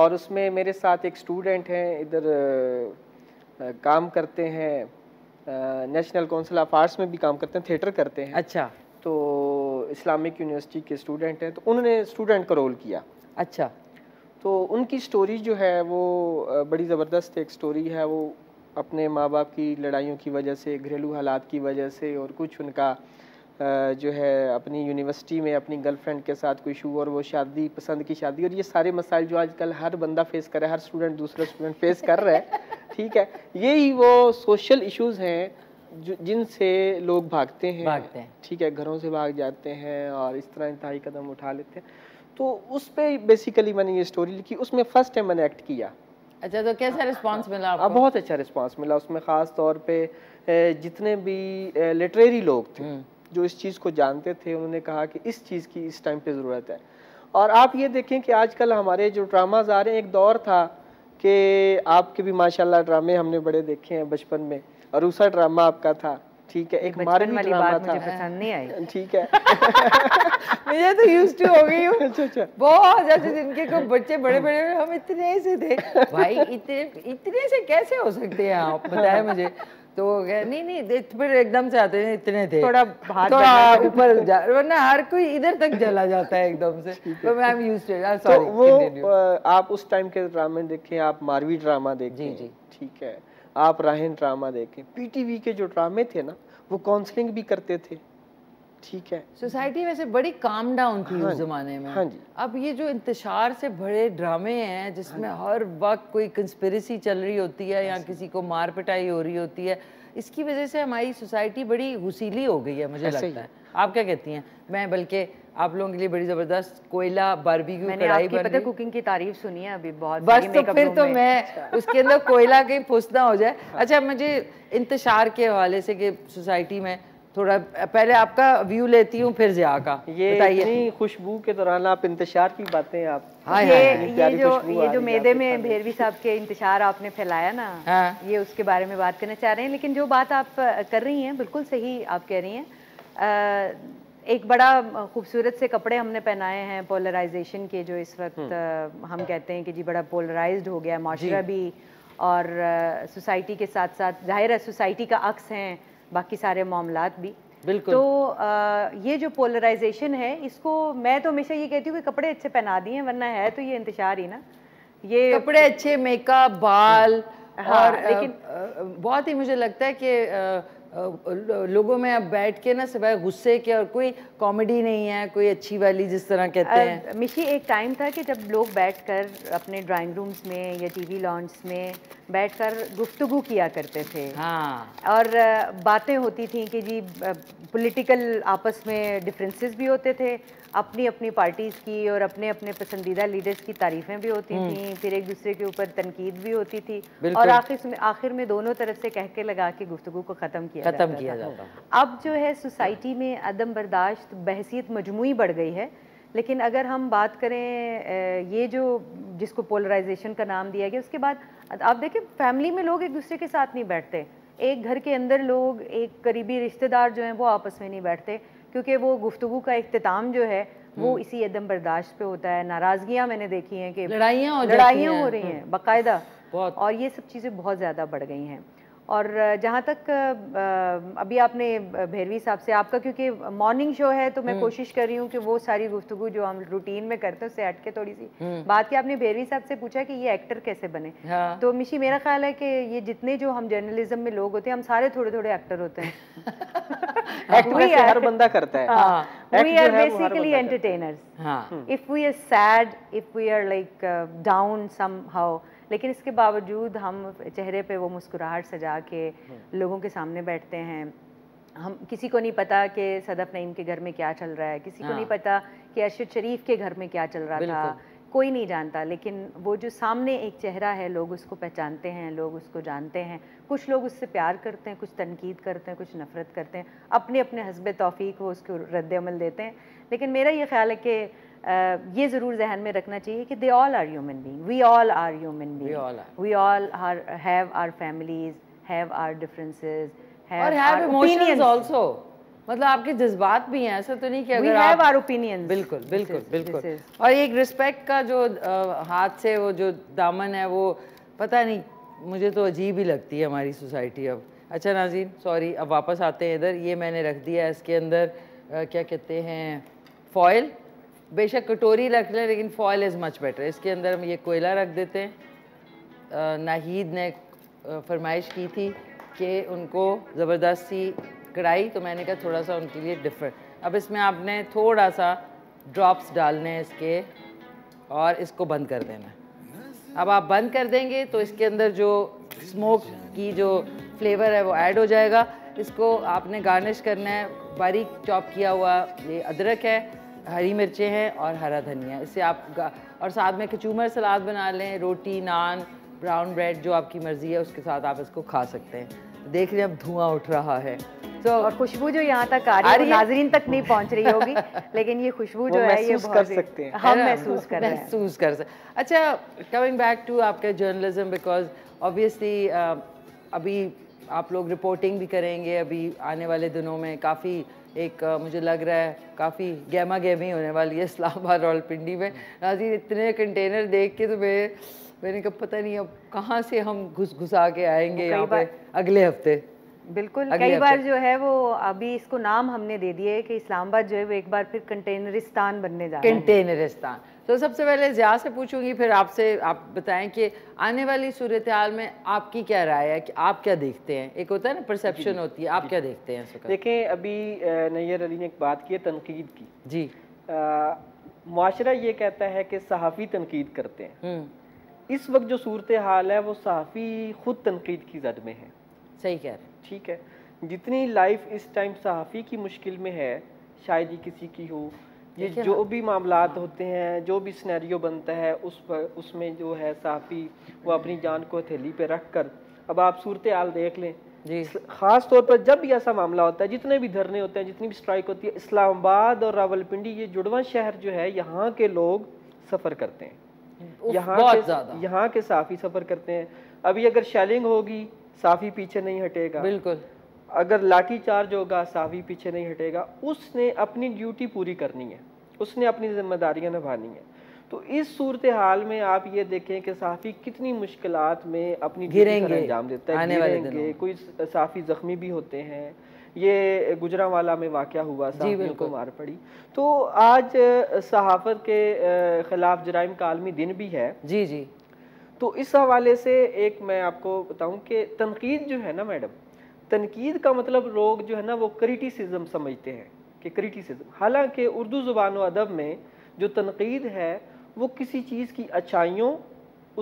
और उसमें मेरे साथ एक स्टूडेंट हैं, इधर काम करते हैं नेशनल काउंसिल ऑफ आर्ट्स में भी काम करते हैं, थिएटर करते हैं। अच्छा। तो इस्लामिक यूनिवर्सिटी के स्टूडेंट हैं, तो उन्होंने स्टूडेंट का रोल किया। अच्छा। तो उनकी स्टोरी जो है वो बड़ी ज़बरदस्त एक स्टोरी है, वो अपने माँ बाप की लड़ाइयों की वजह से, घरेलू हालात की वजह से, और कुछ उनका जो है अपनी यूनिवर्सिटी में अपनी गर्लफ्रेंड के साथ कोई इशू, और वो शादी पसंद की शादी, और ये सारे मसाइल जो आजकल हर बंदा फेस कर रहा है, हर स्टूडेंट दूसरा स्टूडेंट फेस कर रहा है। ठीक है, यही वो सोशल इशूज़ हैं जिनसे लोग भागते हैं, भागते हैं। ठीक है, घरों से भाग जाते हैं और इस तरह इंतहाई कदम उठा लेते हैं। तो उस पर बेसिकली मैंने ये स्टोरी लिखी, उसमें फ़र्स्ट टाइम मैंने एक्ट किया। अच्छा, तो कैसा रिस्पांस मिला आपको? बहुत अच्छा रिस्पांस मिला। उसमें ख़ास तौर पे जितने भी लिटरेरी लोग थे जो इस चीज़ को जानते थे, उन्होंने कहा कि इस चीज़ की इस टाइम पे ज़रूरत है। और आप ये देखें कि आजकल हमारे जो ड्रामाज आ रहे हैं, एक दौर था कि आपके भी माशाल्लाह ड्रामे हमने बड़े देखे हैं बचपन में, और दूसरा ड्रामा आपका था ठीक है, एक मारन वाली बात मुझे पसंद नहीं आई। ठीक है मुझे तो यूज्ड टू हो गई हूँ। अच्छा अच्छा, बहुत जैसे जिनके को बच्चे बड़े बड़े हम इतने से थे भाई, इतने इतने से कैसे हो सकते हैं आप बताएं मुझे। तो नहीं नहीं फिर एकदम से आते हैं, इतने थे, थोड़ा हाथ ऊपर, वरना हर कोई इधर तक जला जाता है एकदम से। तो मैं I am used to. Sorry, वो आप उस टाइम के ड्रामे देखें, आप मारवी ड्रामा देखें, जी जी ठीक है, आप राहन ड्रामा देखें, पीटीवी के जो ड्रामे थे ना वो काउंसलिंग भी करते थे। ठीक है, सोसाइटी वैसे बड़ी काम डाउन थी उस जमाने में। हाँ जी। अब ये जो इंतशार से भरे ड्रामे हैं जिसमें हर वक्त कोई कंस्पिरेसी चल रही होती है या किसी को मार पिटाई हो रही होती है, इसकी वजह से हमारी सोसाइटी बड़ी हुसीली हो गई है मुझे लगता है। आप क्या कहती हैं? मैं बल्कि आप लोगों के लिए बड़ी जबरदस्त कोयला बारबेक्यू कढ़ाई बन रही है। कुकिंग की तारीफ सुनी है अभी बहुत बस, तो फिर तो मैं उसके अंदर कोयला कहीं फुसना हो जाए। अच्छा, मुझे इंतशार के हवाले से कि सोसाइटी में थोड़ा पहले आपका व्यू लेती हूँ फिर ज़िया का। ये इतनी खुशबू के दौरान आप इंतशार की बातें आप हाँ ये, ये जो ये जो मेदे में भैरवी साहब के इंतशार आपने फैलाया ना, हाँ। ये उसके बारे में बात करना चाह रहे हैं, लेकिन जो बात आप कर रही हैं बिल्कुल सही आप कह रही हैं। एक बड़ा खूबसूरत से कपड़े हमने पहनाए हैं पोलराइजेशन के, जो इस वक्त हम कहते हैं कि जी बड़ा पोलराइज्ड हो गया माशरा भी, और सोसाइटी के साथ साथ जाहिर है सोसाइटी का अक्स हैं बाकी सारे मामलात भी। बिल्कुल। तो आ, ये जो पोलराइजेशन है इसको मैं तो हमेशा ये कहती हूँ कि कपड़े अच्छे पहना दिए, वरना है तो ये इंतशार ही ना। ये कपड़े अच्छे, मेकअप, बाल, हाँ, और लेकिन आ, बहुत ही मुझे लगता है कि आ, लोगों में अब बैठ के ना सिवाय गुस्से के और कोई कॉमेडी नहीं है, कोई अच्छी वाली जिस तरह कहते हैं। मिशी, एक टाइम था कि जब लोग बैठकर अपने ड्राइंग रूम्स में या टीवी लॉन्च में बैठकर गुफ्तगू किया करते थे, हाँ, और बातें होती थी कि जी पॉलिटिकल आपस में डिफरेंसेस भी होते थे, अपनी अपनी पार्टीज़ की और अपने अपने पसंदीदा लीडर्स की तारीफ़ें भी होती थी, फिर एक दूसरे के ऊपर तनकीद भी होती थी, और आखिर में आखिर में दोनों तरफ से कहके लगा के गुफ्तगू को ख़त्म किया ख़त्म किया जाता। अब जो है सोसाइटी में अदम बर्दाश्त बहसीत मजमूई बढ़ गई है, लेकिन अगर हम बात करें ये जो जिसको पोलराइजेशन का नाम दिया गया, उसके बाद आप देखें फैमिली में लोग एक दूसरे के साथ नहीं बैठते, एक घर के अंदर लोग, एक करीबी रिश्तेदार जो हैं वो आपस में नहीं बैठते, क्योंकि वो गुफ्तगू का इख्तिताम जो है वो इसी अदम बर्दाश्त पे होता है। नाराज़गियाँ मैंने देखी हैं कि लड़ाइयाँ हो लड़ाइयाँ हो रही हैं बाकायदा, और ये सब चीज़ें बहुत ज़्यादा बढ़ गई हैं। और जहाँ तक अभी आपने भैरवी साहब से आपका, क्योंकि मॉर्निंग शो है तो मैं कोशिश कर रही हूँ कि वो सारी गुफ्तगू जो हम रूटीन में करते हैं उससे हट के थोड़ी सी बात की। आपने भैरवी साहब से पूछा कि ये एक्टर कैसे बने, हाँ। तो मिशी, मेरा ख्याल है कि ये जितने जो हम जर्नलिज्म में लोग होते हैं हम सारे थोड़े थोड़े एक्टर होते हैं। हर बंदा करता है। We are basically entertainers. If we are sad, if we are like down somehow, लेकिन इसके बावजूद हम चेहरे पे वो मुस्कुराहट सजा के लोगों के सामने बैठते हैं। हम किसी को नहीं पता कि सदफ नईम के घर में क्या चल रहा है, किसी को नहीं पता कि अरशद शरीफ के घर में क्या चल रहा था, कोई नहीं जानता, लेकिन वो जो सामने एक चेहरा है लोग उसको पहचानते हैं, लोग उसको जानते हैं। कुछ लोग उससे प्यार करते हैं, कुछ तनकीद करते हैं, कुछ नफरत करते हैं, अपने अपने हस्बे तौफीक वो उसको रद्दअमल देते हैं। लेकिन मेरा ये ख्याल है कि Uh, ये ज़रूर जहन में रखना चाहिए कि they all are human being, we all are human being, we all are have our families, have our differences, have our opinions also. मतलब आपके जज्बात भी हैं, ऐसा तो नहीं कि अगर हैव आर ओपिनियंस। बिल्कुल बिल्कुल बिल्कुल। और एक रिस्पेक्ट का जो आ, हाथ से वो जो दामन है वो पता नहीं, मुझे तो अजीब ही लगती है हमारी सोसाइटी अब। अच्छा नाज़रीन, सॉरी, अब वापस आते हैं इधर। ये मैंने रख दिया इसके अंदर आ, क्या कहते हैं फॉयल, बेशक कटोरी रख लें लेकिन फॉयल इज़ मच बेटर। इसके अंदर हम ये कोयला रख देते हैं। नाहीद ने फरमाइश की थी कि उनको ज़बरदस्त सी कढ़ाई, तो मैंने कहा थोड़ा सा उनके लिए डिफरेंट। अब इसमें आपने थोड़ा सा ड्रॉप्स डालने हैं इसके और इसको बंद कर देना। अब आप बंद कर देंगे तो इसके अंदर जो स्मोक की जो फ्लेवर है वो ऐड हो जाएगा। इसको आपने गार्निश करना है, बारीक चॉप किया हुआ ये अदरक है, हरी मिर्चें हैं और हरा धनिया। इससे आप, और साथ में कचूमर सलाद बना लें, रोटी, नान, ब्राउन ब्रेड, जो आपकी मर्ज़ी है उसके साथ आप इसको खा सकते हैं। देख रहे हैं अब धुआं उठ रहा है। तो और खुशबू जो यहाँ तक आ रही है नाज़रीन तक नहीं पहुँच रही होगी, लेकिन ये खुशबू जो है ये कर सकते हैं हम, महसूस कर महसूस कर सकते। अच्छा, कमिंग बैक टू आपके जर्नलिज्म, बिकॉज ऑब्वियसली अभी आप लोग रिपोर्टिंग भी करेंगे अभी आने वाले दिनों में। काफ़ी एक मुझे लग रहा है काफ़ी गहमा गहमी होने वाली है इस्लामाबाद रावलपिंडी में। नाज़रीन इतने कंटेनर देख के तो मैं मैंने कहा पता नहीं अब कहाँ से हम घुस घुसा के आएंगे यहाँ पे अगले हफ्ते। बिल्कुल, कई बार जो है वो अभी इसको नाम हमने दे दिए कि इस्लामाबाद जो है वो एक बार फिर कंटेनरिस्तान बनने जा रहा है। कंटेनरिस्तान। तो सबसे पहले ज़िया से पूछूंगी, फिर आपसे आप बताएं कि आने वाली सूरत हाल में आपकी क्या राय है, कि आप क्या देखते हैं? एक होता है ना परसेप्शन होती है, आप क्या देखते हैं? देखें, अभी नैयर अली ने एक बात की है तनकीद की। जी, माशरा ये कहता है कि सहाफ़ी तनकीद करते हैं। इस वक्त जो सूरत हाल है वो सहाफ़ी खुद तनकीद की जद में है। सही कह रहे हैं, ठीक है। जितनी लाइफ इस टाइम सहाफ़ी की मुश्किल में है शायद ही किसी की हो। ये जो हाँ। भी मामलात हाँ। होते हैं, जो भी सिनेरियो बनता है उस पर उसमें जो है सहाफ़ी वो अपनी जान को हथेली पे रख कर, अब आप सूरत हाल देख लें जी। ख़ास तौर पर जब भी ऐसा मामला होता है, जितने भी धरने होते हैं, जितनी भी स्ट्राइक होती है, इस्लामाबाद और रावलपिंडी ये जुड़वा शहर जो है यहाँ के लोग सफ़र करते हैं, यहाँ के यहाँ के सहाफ़ी सफ़र करते हैं। अभी अगर शेलिंग होगी साफ़ी पीछे नहीं हटेगा, बिल्कुल। अगर लाठी चार्ज होगा साफ़ी पीछे नहीं हटेगा। उसने अपनी ड्यूटी पूरी करनी है, उसने अपनी जिम्मेदारियां निभानी है। तो इस सूरत हाल में आप ये देखें कि साफ़ी कितनी मुश्किलात में अपनी ड्यूटी का अंजाम देता है, गिरेंगे, कोई साफ़ी ज़ख्मी भी होते हैं। ये गुजरांवाला में वाक़या हुआ, साफ़ियों को मार पड़ी। तो आज सहाफ़त के ख़िलाफ़ जराइम का आलमी दिन भी है। जी जी, तो इस हवाले से एक मैं आपको बताऊं कि तनकीद जो है ना मैडम, तनकीद का मतलब लोग जो है ना वो क्रिटिसिज्म समझते हैं कि क्रिटिसिज्म, हालांकि उर्दू ज़ुबान व अदब में जो तनकीद है वो किसी चीज़ की अच्छाइयों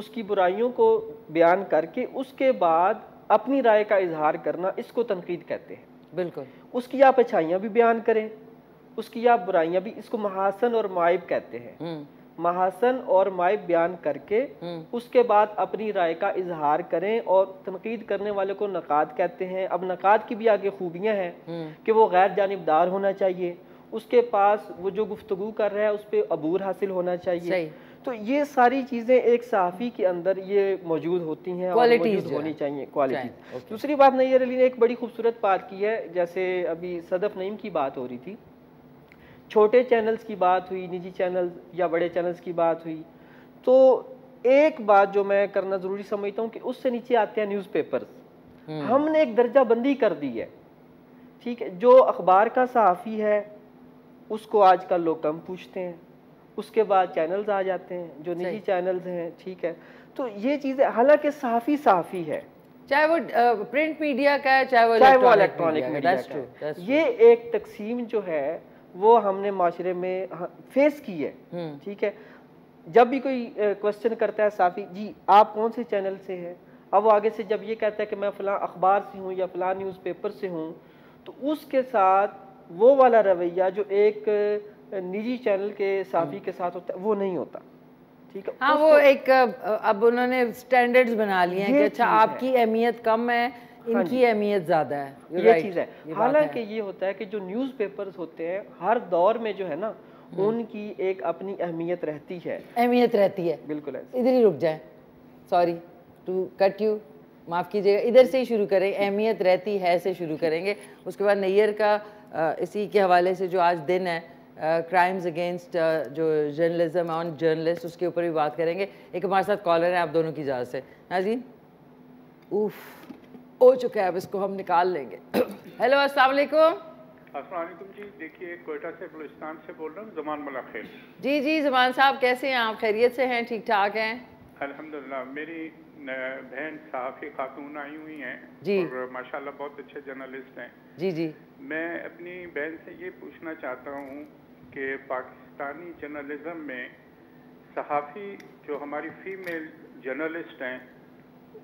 उसकी बुराइयों को बयान करके उसके बाद अपनी राय का इजहार करना, इसको तनकीद कहते हैं। बिल्कुल, उसकी आप अच्छाइयाँ भी बयान करें, उसकी आप बुराइयाँ भी, इसको महासन और माइब कहते हैं। महासन और माइब बयान करके उसके बाद अपनी राय का इजहार करें, और तनकीद करने वाले को नकाद कहते हैं। अब नकाद की भी आगे खूबियां हैं कि वो गैर जानिबदार होना चाहिए, उसके पास वो जो गुफ्तगू कर रहा है उस पर अबूर हासिल होना चाहिए। तो ये सारी चीज़ें एक सहाफ़ी के अंदर ये मौजूद होती हैं, क्वालिटीज होनी चाहिए, क्वालिटी। दूसरी बात, नैयर अली ने एक बड़ी खूबसूरत बात की है, जैसे अभी सदफ नईम की बात हो रही थी, छोटे चैनल्स की बात हुई, निजी चैनल या बड़े चैनल्स की बात हुई। तो एक बात जो मैं करना ज़रूरी समझता हूँ कि उससे नीचे आते हैं न्यूज़पेपर्स। हमने एक दर्जा बंदी कर दी है, ठीक है। जो अखबार का सहाफ़ी है उसको आजकल लोग कम पूछते हैं, उसके बाद चैनल्स आ जाते हैं जो निजी चैनल्स हैं, ठीक है। तो ये चीज़ें, हालांकि सहाफ़ी सहाफ़ी है, चाहे वो प्रिंट मीडिया का है चाहे वो इलेक्ट्रॉनिक मीडिया का, ये एक तकसीम जो है वो हमने माशरे में फेस की है, ठीक है। जब भी कोई क्वेश्चन करता है साफ़ी जी आप कौन से चैनल से हैं, अब वो आगे से जब ये कहता है कि मैं फ़लाँ अखबार से हूँ या फ़लाँ न्यूज़पेपर से हूँ, तो उसके साथ वो वाला रवैया जो एक निजी चैनल के साफ़ी के साथ होता है वो नहीं होता, ठीक है। हाँ, वो एक अब उन्होंने स्टैंडर्ड्स बना लिए हैं कि अच्छा आपकी अहमियत कम है, इनकी अहमियत ज़्यादा है, ये चीज़ है। हालांकि ये होता है कि जो न्यूज़पेपर्स होते हैं हर दौर में जो है ना उनकी एक अपनी अहमियत रहती है, अहमियत रहती है, बिल्कुल। इधर ही रुक जाए, सॉरी टू कट यू, माफ़ कीजिएगा, इधर से ही शुरू करें, अहमियत रहती है से शुरू करेंगे। उसके बाद नैयर का इसी के हवाले से जो आज दिन है क्राइम्स अगेंस्ट जो जर्नलिज्म ऑन जर्नलिस्ट, उसके ऊपर भी बात करेंगे। एक हमारे साथ कॉलर है, आप दोनों की इजाज़त से नाज़रीन। उफ हो चुका है, अब इसको हम निकाल लेंगे। हेलो, अस्सलाम वालेकुम। अस्सलाम वालेकुम जी, देखिए कोयटा से बलूचिस्तान से बोल रहा हूँ, जमान मल्ला खैर। जी जी, जमान साहब कैसे हैं आप? खैरियत से हैं? ठीक ठाक हैं, अल्हम्दुलिल्लाह। मेरी बहन सहाफ़ी खातून आई हुई हैं जी, और माशाल्लाह बहुत अच्छे जर्नलिस्ट हैं। जी जी, मैं अपनी बहन से ये पूछना चाहता हूँ कि पाकिस्तानी जर्नलिज्म में सहाफ़ी जो हमारी फीमेल जर्नलिस्ट हैं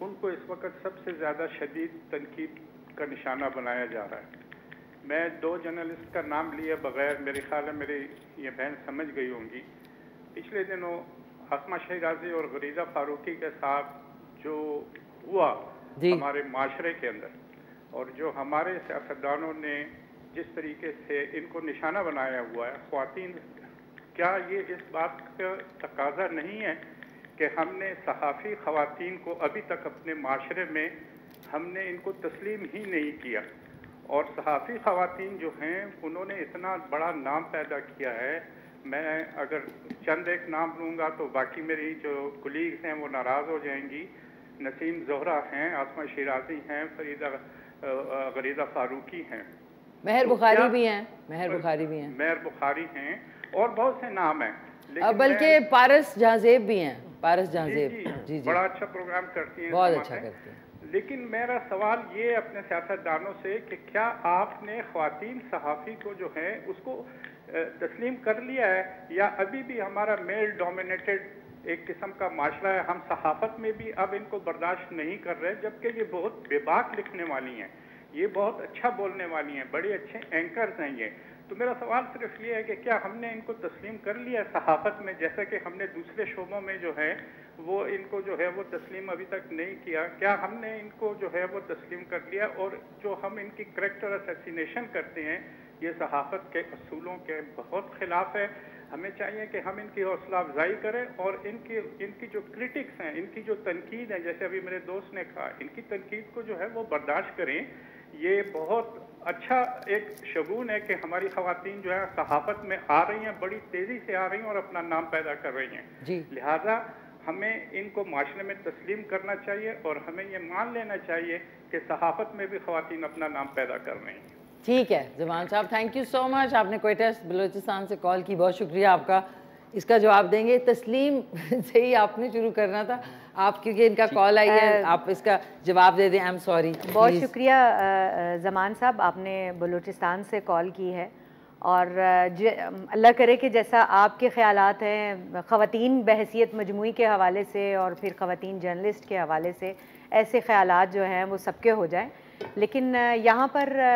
उनको इस वक्त सबसे ज़्यादा शदीद तनकीद का निशाना बनाया जा रहा है। मैं दो जर्नलिस्ट का नाम लिए बगैर, मेरे ख्याल है मेरी ये बहन समझ गई होंगी, पिछले दिनों आसमा शहराज़ी और गरीज़ा फारूकी के साथ जो हुआ हमारे माशरे के अंदर, और जो हमारे सियासतदानों ने जिस तरीके से इनको निशाना बनाया हुआ है ख्वातीन, क्या ये इस बात का तकाजा नहीं है कि हमने सहाफ़ी ख़वातीन को अभी तक अपने माशरे में हमने इनको तस्लीम ही नहीं किया। और सहाफ़ी ख़वातीन जो हैं उन्होंने इतना बड़ा नाम पैदा किया है, मैं अगर चंद एक नाम लूँगा तो बाकी मेरी जो कुलीग्स हैं वो नाराज़ हो जाएंगी। नसीम ज़ोहरा हैं, आसमा शिराज़ी हैं, फरीदा गरीदा फारूकी हैं, महर बुखारी भी हैं, महर बुखारी भी हैं, महर बुखारी हैं और बहुत से नाम हैं, बल्कि पारस जहाँजेब भी हैं। पारस जहाँजेब जी जी बड़ा अच्छा प्रोग्राम करती हैं, बहुत अच्छा करती हैं। लेकिन मेरा सवाल ये अपने सियासतदानों से कि क्या आपने ख्वातीन सहाफ़ी को जो है उसको तस्लीम कर लिया है, या अभी भी हमारा मेल डोमिनेटेड एक किस्म का माशरा है, हम सहाफ़त में भी अब इनको बर्दाश्त नहीं कर रहे, जबकि ये बहुत बेबाक लिखने वाली हैं, ये बहुत अच्छा बोलने वाली हैं, बड़े अच्छे एंकर्स हैं ये। तो मेरा सवाल सिर्फ ये है कि क्या हमने इनको तस्लीम कर लिया है सहाफ़त में, जैसा कि हमने दूसरे शोबों में जो है वो इनको जो है वो तस्लीम अभी तक नहीं किया, क्या हमने इनको जो है वो तस्लीम कर लिया? और जो हम इनकी करेक्टर असैसिनेशन करते हैं ये सहाफ़त के असूलों के बहुत ख़िलाफ़ है। हमें चाहिए कि हम इनकी हौसला अफजाई करें और इनकी इनकी जो क्रिटिक्स हैं, इनकी जो तनकीद है, जैसे अभी मेरे दोस्त ने कहा, इनकी तनकीद को जो है वो बर्दाश्त करें। ये बहुत अच्छा एक शगुन है कि हमारी ख़वातीन जो है सहाफ़त में आ रही हैं, बड़ी तेज़ी से आ रही हैं और अपना नाम पैदा कर रही हैं, लिहाजा हमें इनको माशरे में तस्लीम करना चाहिए और हमें ये मान लेना चाहिए कि सहाफ़त में भी ख़वातीन अपना नाम पैदा कर रही हैं। ठीक है जमान साहब, थैंक यू सो मच, आपने क्वेटा बलूचिस्तान से कॉल की, बहुत शुक्रिया आपका। इसका जवाब देंगे, तस्लीम से ही आपने शुरू करना था आप, क्योंकि इनका कॉल आई है, आप इसका जवाब दे दें। I am sorry. बहुत शुक्रिया जमान साहब, आपने बलूचिस्तान से कॉल की है और अल्लाह करे कि जैसा आपके ख़्यालात हैं ख़वातीन बहसियत मजमूई के हवाले से और फिर ख़वातीन जर्नलिस्ट के हवाले से, ऐसे ख़्यालात जो हैं वो सबके हो जाएं। लेकिन यहाँ पर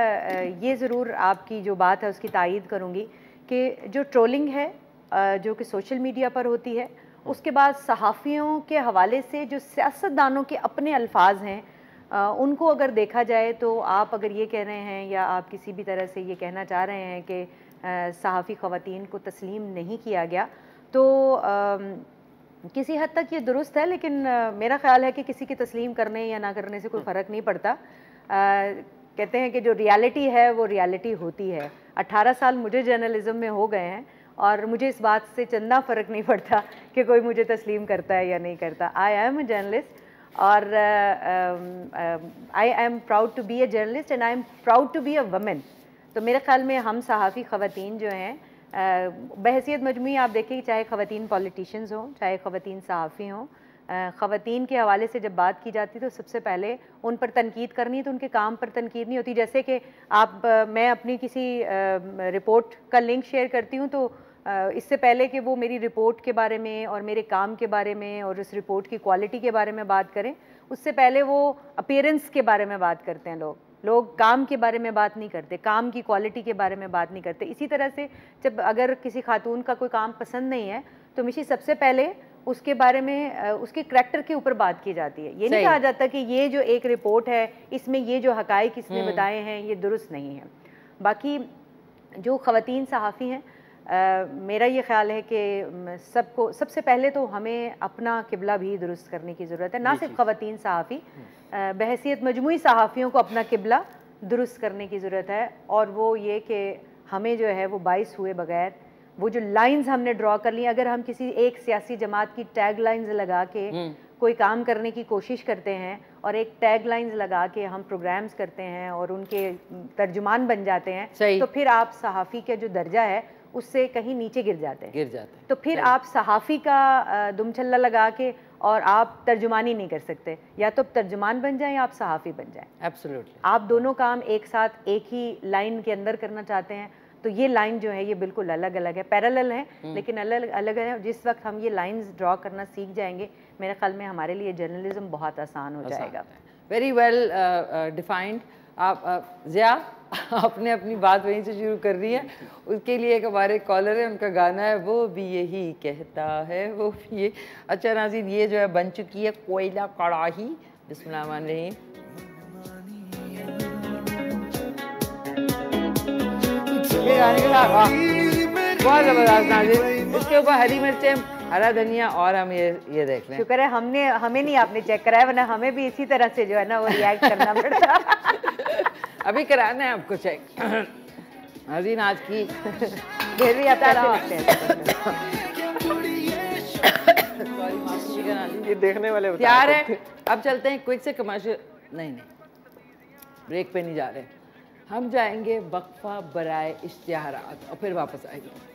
ये ज़रूर आपकी जो बात है उसकी तायीद करूँगी कि जो ट्रोलिंग है जो कि सोशल मीडिया पर होती है, उसके बाद सहाफ़ियों के हवाले से जो सियासतदानों के अपने अल्फाज हैं उनको अगर देखा जाए तो आप अगर ये कह रहे हैं या आप किसी भी तरह से ये कहना चाह रहे हैं कि सहाफ़ी ख़वातीन को तस्लीम नहीं किया गया, तो किसी हद तक ये दुरुस्त है, लेकिन मेरा ख़्याल है कि किसी की तस्लीम करने या ना करने से कोई फ़र्क नहीं पड़ता। कहते हैं कि जो रियलिटी है वो रियलिटी होती है। अट्ठारह साल मुझे जर्नलिज़म में हो गए हैं और मुझे इस बात से चंदा फ़र्क नहीं पड़ता कि कोई मुझे तस्लीम करता है या नहीं करता। आई एम अ जर्नलिस्ट और I am proud to be a journalist and I am proud to be a women. तो मेरे ख़्याल में हम सहाफ़ी ख़वातीन जो हैं uh, बहसियत मजमूई, आप देखें चाहे ख़वातीन पॉलिटिशियंस हों, चाहे ख़वातीन सहाफ़ी हों, ख़वातीन के हवाले से जब बात की जाती तो सबसे पहले उन पर तनकीद करनी है, तो उनके काम पर तनकीद नहीं होती। जैसे कि आप मैं अपनी किसी रिपोर्ट का लिंक शेयर करती हूँ तो इससे पहले कि वो मेरी रिपोर्ट के बारे में और मेरे काम के बारे में और उस रिपोर्ट की क्वालिटी के बारे में बात करें, उससे पहले वो अपीयरेंस के बारे में बात करते हैं। लोग लोग काम के बारे में बात नहीं करते, काम की क्वालिटी के बारे में बात नहीं करते। इसी तरह से जब अगर किसी खातून का कोई काम पसंद नहीं है तो मिशी सबसे पहले उसके बारे में उसके करैक्टर के ऊपर बात की जाती है। ये नहीं कहा जाता कि ये जो एक रिपोर्ट है इसमें ये जो हक़ाइक़ इसने बताए हैं ये दुरुस्त नहीं है। बाकी जो ख़वातीन सहाफ़ी हैं Uh, मेरा ये ख़्याल है कि सबको सबसे पहले तो हमें अपना किबला भी दुरुस्त करने की ज़रूरत है, ना सिर्फ ख़वातीन सहाफ़ी बहसियत मजमूई सहाफ़ियों को अपना किबला दुरुस्त करने की ज़रूरत है। और वो ये कि हमें जो है वो बाइस हुए बगैर वो जो लाइंस हमने ड्रा कर ली, अगर हम किसी एक सियासी जमात की टैग लाइंस लगा के कोई काम करने की कोशिश करते हैं और एक टैग लाइंस लगा के हम प्रोग्राम्स करते हैं और उनके तर्जुमान बन जाते हैं, तो फिर आप सहाफ़ी का जो दर्जा है उससे कहीं नीचे गिर जाते हैं गिर जाते हैं तो फिर आप सहाफ़ी का दुमछल्ला लगा के और आप तर्जुमानी नहीं कर सकते। या तो तर्जुमान बन जाएं या आप सहाफ़ी बन जाएं। एब्सोल्युटली। आप दोनों काम एक साथ एक ही लाइन के अंदर करना चाहते हैं तो ये लाइन जो है ये बिल्कुल अलग अलग है, पैरेलल है लेकिन अलग अलग है। जिस वक्त हम ये लाइंस ड्रॉ करना सीख जाएंगे मेरे ख्याल में हमारे लिए जर्नलिज्म बहुत आसान हो जाएगा। Very well defined. आप ज़िया आपने अपनी बात वहीं से शुरू कर रही है, उसके लिए एक हमारे कॉलर है, उनका गाना है वो भी यही कहता है वो भी ये। अच्छा नाज़रीन, ये जो है बन चुकी है कोयला कड़ाही, बिस्मिल्लाहिर्रहमानिर्रहीम। बहुत ज़बरदस्त नाज़रीन, इसके ऊपर हरी मिर्चें हरा धनिया और हम ये ये देख लें। शुक्र है हमने हमें नहीं आपने चेक कराया, वरना हमें भी इसी तरह से जो है ना वो रिएक्ट करना पड़ता। अभी कराना है आपको चेक। नाज़रीन आज की फिर भी आप ये देखने वाले तैयार है। अब चलते हैं क्विक से कमर्शियल, नहीं नहीं ब्रेक पे नहीं जा रहे हम, जाएंगे वक्फा बराए इश्तिहारात और फिर वापस आएंगे।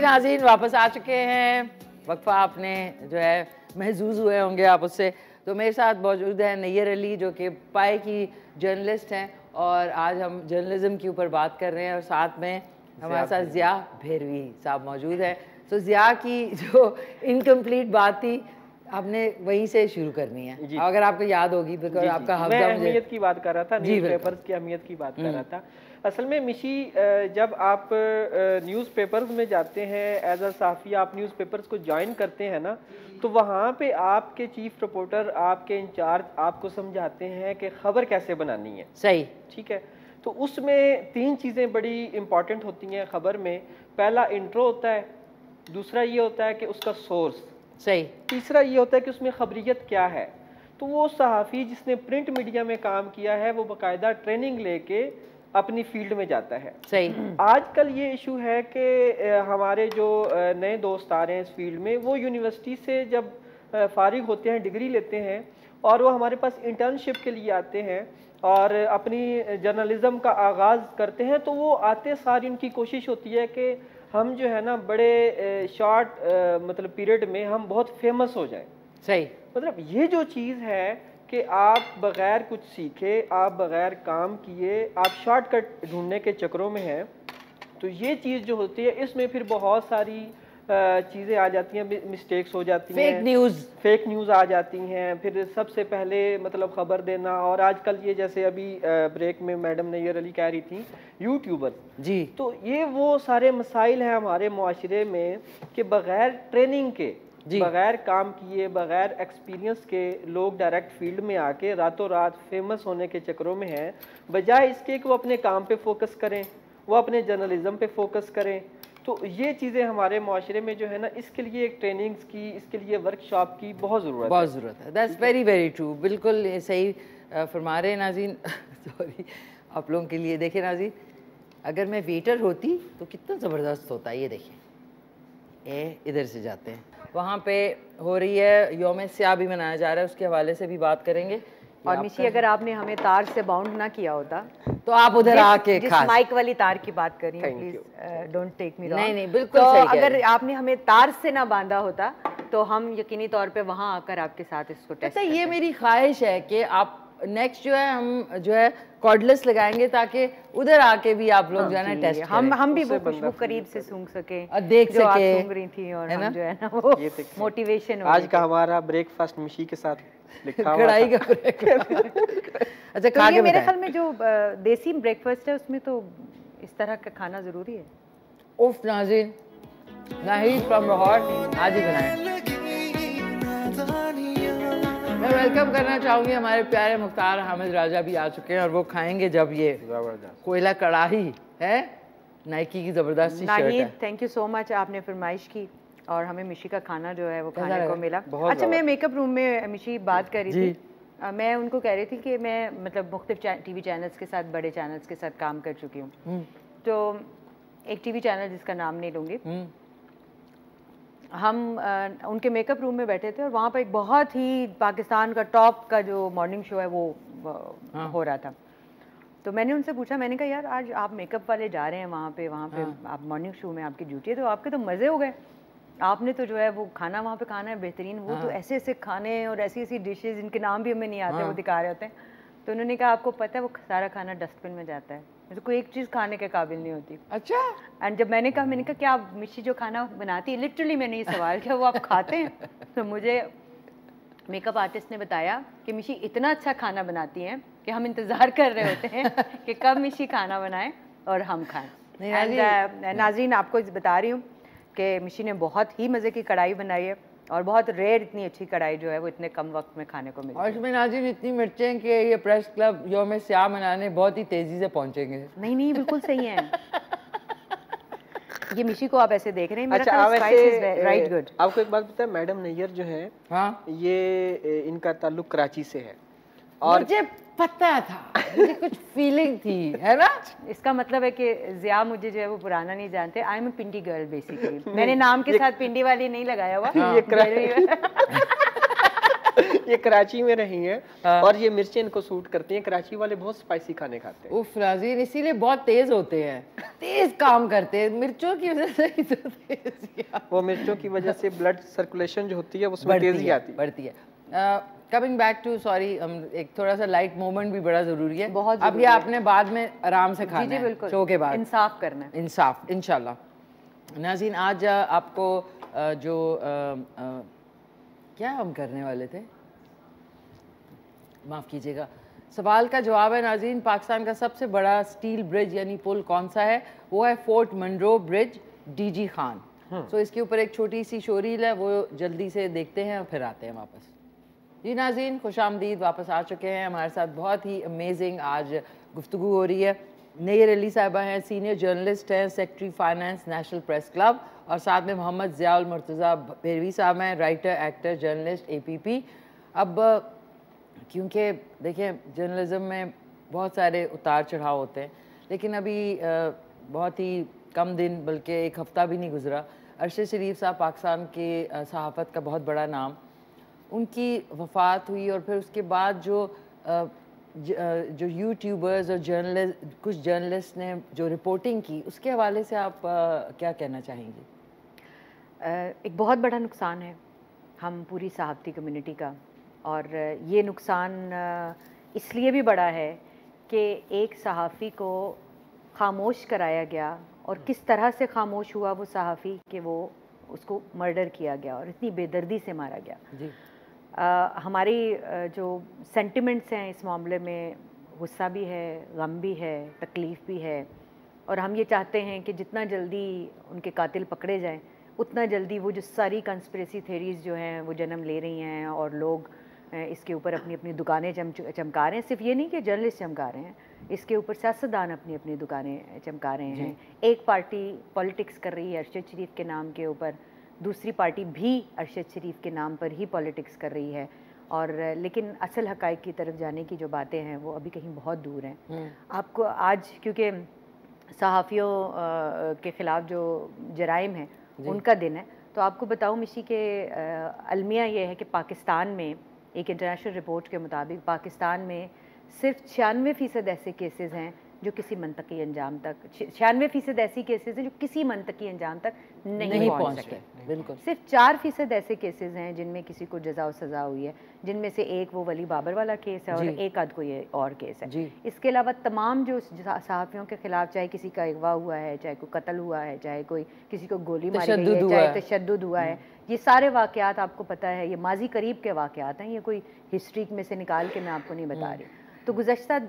नाज़रीन वापस आ चुके हैं। वक्फा आपने जो है महजूज़ हुए होंगे आप उससे। तो मेरे साथ मौजूद हैं नैयर अली जो कि पाए की जर्नलिस्ट हैं और आज हम जर्नलिज्म के ऊपर बात कर रहे हैं और साथ में हमारे साथ ज़िया भैरवी साहब मौजूद हैं। तो ज़िया की जो इनकम्प्लीट बात थी आपने वहीं से शुरू करनी है अगर आपको याद होगी, बिकॉज आपका हफ्ता अहमियत की बात कर रहा था, न्यूज़पेपर्स की अहमियत की बात कर रहा था। असल में मिशी जब आप न्यूज़पेपर्स में जाते हैं एज अ साफ़ी, आप न्यूज़पेपर्स को ज्वाइन करते हैं ना, तो वहाँ पे आपके चीफ रिपोर्टर आपके इंचार्ज आपको समझाते हैं कि खबर कैसे बनानी है। सही, ठीक है। तो उसमें तीन चीज़ें बड़ी इम्पॉर्टेंट होती हैं खबर में। पहला इंट्रो होता है, दूसरा ये होता है कि उसका सोर्स, सही, तीसरा ये होता है कि उसमें खबरियत क्या है। तो वो सहाफ़ी जिसने प्रिंट मीडिया में काम किया है वो बाकायदा ट्रेनिंग लेके अपनी फील्ड में जाता है। सही। आजकल ये इशू है कि हमारे जो नए दोस्त आ रहे हैं इस फील्ड में, वो यूनिवर्सिटी से जब फारिग होते हैं, डिग्री लेते हैं और वो हमारे पास इंटर्नशिप के लिए आते हैं और अपनी जर्नलिज़म का आगाज़ करते हैं, तो वो आते सारी उनकी कोशिश होती है कि हम जो है ना बड़े शॉर्ट मतलब पीरियड में हम बहुत फेमस हो जाएं। सही। मतलब ये जो चीज़ है कि आप बग़ैर कुछ सीखे, आप बग़ैर काम किए, आप शॉर्टकट ढूंढने के चक्रों में हैं, तो ये चीज़ जो होती है इसमें फिर बहुत सारी चीज़ें आ जाती हैं, मिस्टेक्स हो जाती हैं, फेक न्यूज़ फेक न्यूज़ आ जाती हैं। फिर सबसे पहले मतलब ख़बर देना, और आजकल ये जैसे अभी ब्रेक में मैडम नैयर अली कह रही थी यूट्यूबर जी, तो ये वो सारे मसाइल हैं हमारे माशरे में कि बग़ैर ट्रेनिंग के, बग़ैर काम किए, बग़ैर एक्सपीरियंस के लोग डायरेक्ट फील्ड में आके रातों रात फेमस होने के चक्रों में हैं, बजाय इसके कि वो अपने काम पे फोकस करें, वो अपने जर्नलिज़म पे फोकस करें। तो ये चीज़ें हमारे माशरे में जो है ना, इसके लिए एक ट्रेनिंग्स की, इसके लिए वर्कशॉप की बहुत ज़रूरत बहुत ज़रूरत है। दैट्स वेरी वेरी ट्रू, बिल्कुल सही फरमा रहे नाज़रीन। सॉरी आप लोगों के लिए। देखिए नाज़रीन, अगर मैं वेटर होती तो कितना ज़बरदस्त होता है। ये देखिए, ए इधर से जाते हैं, वहाँ पे हो रही है योम स्या भी मनाया जा रहा है, उसके हवाले से भी बात करेंगे। और मिशी अगर आपने हमें तार से बाउंड ना किया होता तो आप उधर आके जिस माइक वाली तार की बात कर रही हैं, please don't take me wrong, नहीं नहीं बिल्कुल सही कह रही है। अगर आपने हमें तार से ना बांधा होता तो हम यकीनी तौर पे वहाँ आकर आपके साथ इसको टेस्ट करते हैं। ये मेरी ख्वाहिश है कि आप नेक्स्ट जो है हम जो है कॉर्डलेस लगाएंगे ताकि उधर आके भी आप लोग जो है ना टेस्ट हम हम भी वो खुशबू करीब से सूंघ सके और देख सके। आप सूंघ रही थी और हम जो है ना वो मोटिवेशन आज का हमारा ब्रेकफास्ट मिशी के साथ लिखा हुआ कढ़ाई का ब्रेकफास्ट। अच्छा खा के मेरे ख्याल में जो देसी ब्रेकफास्ट है उसमें तो इस तरह का खाना जरूरी है। उफ नाज़रीन, नाहिद फ्रॉम लाहौर आज ही बनाए। मैं वेलकम करना चाहूँगी हमारे प्यारे मुख्तार हामिद राजा भी आ चुके हैं और वो खाएंगे जब ये कोयला कड़ाही है नाइकी की ज़बरदस्त शर्ट है। थैंक यू सो मच, आपने फरमाइश की और हमें मिशी का खाना जो है वो खाने को मिला। अच्छा मैं मेकअप रूम में मिशी बात कर रही थी, मैं उनको कह रही थी कि मैं मतलब मुख्तलिफ टी वी चैनल्स के साथ, बड़े चैनल्स के साथ काम कर चुकी हूँ। तो एक टी वी चैनल जिसका नाम नहीं लूँगी, हम आ, उनके मेकअप रूम में बैठे थे और वहाँ पर एक बहुत ही पाकिस्तान का टॉप का जो मॉर्निंग शो है वो आ, हो रहा था। तो मैंने उनसे पूछा, मैंने कहा यार आज आप मेकअप वाले जा रहे हैं वहाँ पे, वहाँ पे आ, आप मॉर्निंग शो में आपकी ड्यूटी है, तो आपके तो मज़े हो गए, आपने तो जो है वो खाना वहाँ पे खाना है बेहतरीन, वो आ, तो ऐसे ऐसे खाने और ऐसी ऐसी डिशेज़ जिनके नाम भी हमें नहीं आते वो दिखा रहे होते हैं। तो उन्होंने कहा आपको पता है वो सारा खाना डस्टबिन में जाता है, तो कोई एक चीज़ खाने के काबिल नहीं होती। अच्छा। एंड जब मैंने कहा मैंने कहा क्या आप मिशी जो खाना बनाती है, लिटरली मैंने ये सवाल किया, वो आप खाते हैं? तो मुझे मेकअप आर्टिस्ट ने बताया कि मिशी इतना अच्छा खाना बनाती हैं कि हम इंतज़ार कर रहे होते हैं कि कब मिशी खाना बनाएं और हम खाएं। एंड नाज़रीन आपको बता रही हूँ कि मिशी ने बहुत ही मज़े की कढ़ाई बनाई है और बहुत रेयर इतनी अच्छी कढ़ाई जो है वो इतने कम वक्त में खाने को मिलती है। और इसमें नाजिन इतनी मिर्चें हैं कि ये प्रेस क्लब योम सियाह मनाने बहुत ही तेज़ी से पहुँचेंगे। नहीं नहीं बिल्कुल सही है। ये मिशी को आप ऐसे देख रहे हैं। मेरा अच्छा, वैसे राइट गुड। आपको एक बात पता है मैडम नैयर जो है हाँ? ये इनका ताल्लुक कराची से है और मुझे पता था, मुझे कुछ फीलिंग थी, है ना। इसका मतलब है कि जिया मुझे जो है वो पुराना नहीं जानते। I am a Pindi girl basically. मैंने नाम के साथ पिंडी वाली नहीं लगाया हुआ। हाँ। ये, कराची। ये कराची में रही है हाँ। और ये मिर्चें इनको सूट करती हैं। कराची वाले बहुत स्पाइसी खाने खाते हैं। उफ राजीन, इसीलिए बहुत तेज होते हैं, तेज काम करते हैं। मिर्चों की वजह से तो तेज, वो मिर्चों की वजह से ब्लड सर्कुलेशन जो होती है उसमें तेजी आती बढ़ती है। कमिंग बैक टू सॉरी, हम एक थोड़ा सा लाइट मोमेंट भी बड़ा जरूरी है। बहुत जरूरी अब ये है। आपने बाद में आराम से खाना है, शो के बाद इंसाफ करना है। इंसाफ इंशाल्लाह। नाज़रीन आज आपको जो आ, आ, क्या हम करने वाले थे, माफ़ कीजिएगा, सवाल का जवाब है। नाज़रीन पाकिस्तान का सबसे बड़ा स्टील ब्रिज यानी पुल कौन सा है? वो है fort Munro bridge D G Khan. तो इसके ऊपर एक छोटी सी शोरील है, वो जल्दी से देखते हैं और फिर आते हैं वापस। जी नाज़रीन खुश आमदीद, वापस आ चुके हैं। हमारे साथ बहुत ही अमेजिंग आज गुफ्तगू हो रही है। नैयर अली साहिबा हैं, सीनियर जर्नलिस्ट हैं, secretary finance national press club, और साथ में मोहम्मद ज़िया उल मुर्तज़ा भैरवी साहब हैं, writer actor journalist A P P. अब क्योंकि देखिए जर्नलिज़म में बहुत सारे उतार चढ़ाव होते हैं, लेकिन अभी बहुत ही कम दिन, बल्कि एक हफ़्ता भी नहीं गुजरा, अरशद शरीफ साहब पाकिस्तान के सहाफ़त का बहुत बड़ा नाम, उनकी वफ़ात हुई। और फिर उसके बाद जो जो यूट्यूबर्स और जर्नलिस्ट, कुछ जर्नलिस्ट ने जो रिपोर्टिंग की, उसके हवाले से आप क्या कहना चाहेंगी? एक बहुत बड़ा नुकसान है हम पूरी सहाफ़ती कम्युनिटी का, और ये नुकसान इसलिए भी बड़ा है कि एक सहाफ़ी को खामोश कराया गया, और किस तरह से खामोश हुआ वो सहाफ़ी कि वो उसको मर्डर किया गया और इतनी बेदर्दी से मारा गया जी। आ, हमारी जो सेंटिमेंट्स हैं इस मामले में, गुस्सा भी है, गम भी है, तकलीफ़ भी है, और हम ये चाहते हैं कि जितना जल्दी उनके कातिल पकड़े जाएं, उतना जल्दी वो जो सारी कंस्पिरेसी थ्योरीज़ जो हैं वो जन्म ले रही हैं, और लोग इसके ऊपर अपनी अपनी दुकानें चमका रहे हैं। सिर्फ ये नहीं कि जर्नलिस्ट चमका रहे हैं, इसके ऊपर सियासतदान अपनी अपनी दुकानें चमका रहे हैं। एक पार्टी पॉलिटिक्स कर रही है अरशद शरीफ के नाम के ऊपर, दूसरी पार्टी भी अरशद शरीफ के नाम पर ही पॉलिटिक्स कर रही है, और लेकिन असल हक़ाइक़ की तरफ जाने की जो बातें हैं वो अभी कहीं बहुत दूर हैं। आपको आज क्योंकि सहाफ़ियों के ख़िलाफ़ जो जराइम हैं उनका दिन है, तो आपको बताऊँ मिशी के अलमिया ये है कि पाकिस्तान में एक इंटरनेशनल रिपोर्ट के मुताबिक पाकिस्तान में सिर्फ छियानवे फ़ीसद ऐसे केसेस हैं जो किसी मनतकी अंजाम तक, छियानवे फ़ीसद ऐसी केसेस हैं जो किसी मनतकी अंजाम तक नहीं, नहीं पहुंच सके। बिल्कुल सिर्फ चार फ़ीसद ऐसे केसेस हैं जिनमें किसी को जजा और सज़ा हुई है, जिनमें से एक वो वली बाबर वाला केस है और एक आध को ये और केस है। इसके अलावा तमाम जो सहाफ़ियों के ख़िलाफ़, चाहे किसी का अगवा हुआ है, चाहे कोई कत्ल हुआ है, चाहे कोई किसी को गोली मारी गई है, चाहे तशद्दुद हुआ है, ये सारे वाक़यात आपको पता है, ये माजी करीब के वाक़यात हैं, ये कोई हिस्ट्री में से निकाल के मैं आपको नहीं बता रही। तो गुज़श्ता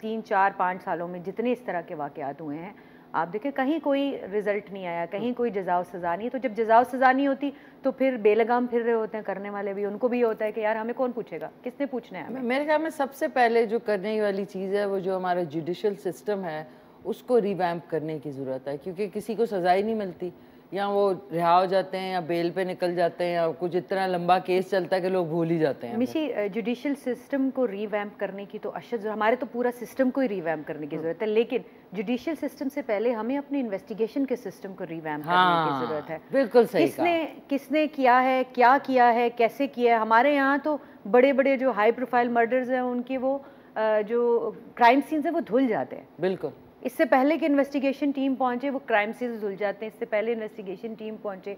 तीन चार पाँच सालों में जितने इस तरह के वाक़यात हुए हैं आप देखें, कहीं कोई रिज़ल्ट नहीं आया, कहीं कोई जज़ा व सज़ा नहीं। तो जब जज़ा व सज़ा नहीं होती तो फिर बेलगाम फिर रहे होते हैं करने वाले भी, उनको भी होता है कि यार हमें कौन पूछेगा, किसने पूछना है हमें। मेरे ख्याल में सबसे पहले जो करने वाली चीज़ है वो जो हमारा जुडिशल सिस्टम है उसको रिवैम्प करने की ज़रूरत है, क्योंकि किसी को सज़ा ही नहीं मिलती, या वो रिहा हो जाते हैं या बेल पे निकल जाते हैं, या कुछ इतना लंबा केस चलता है कि लोग भूल ही जाते हैं। मिशी जुडिशल सिस्टम को रीवैम्प करने की तो अशद, हमारे तो पूरा सिस्टम को ही रीवैम्प करने की ज़रूरत है, लेकिन जुडिशल सिस्टम से पहले हमें अपने इन्वेस्टिगेशन के सिस्टम को रीवैम्प हाँ, करने की ज़रूरत है। बिल्कुल सही। किसने किसने किया है, क्या किया है, कैसे किया है। हमारे यहाँ तो बड़े बड़े जो हाई प्रोफाइल मर्डर्स हैं उनके वो जो क्राइम सीन्स हैं वो धुल जाते हैं। बिल्कुल, इससे पहले कि इन्वेस्टिगेशन टीम पहुंचे वो क्राइम से धुल जाते हैं, इससे पहले इन्वेस्टिगेशन टीम पहुंचे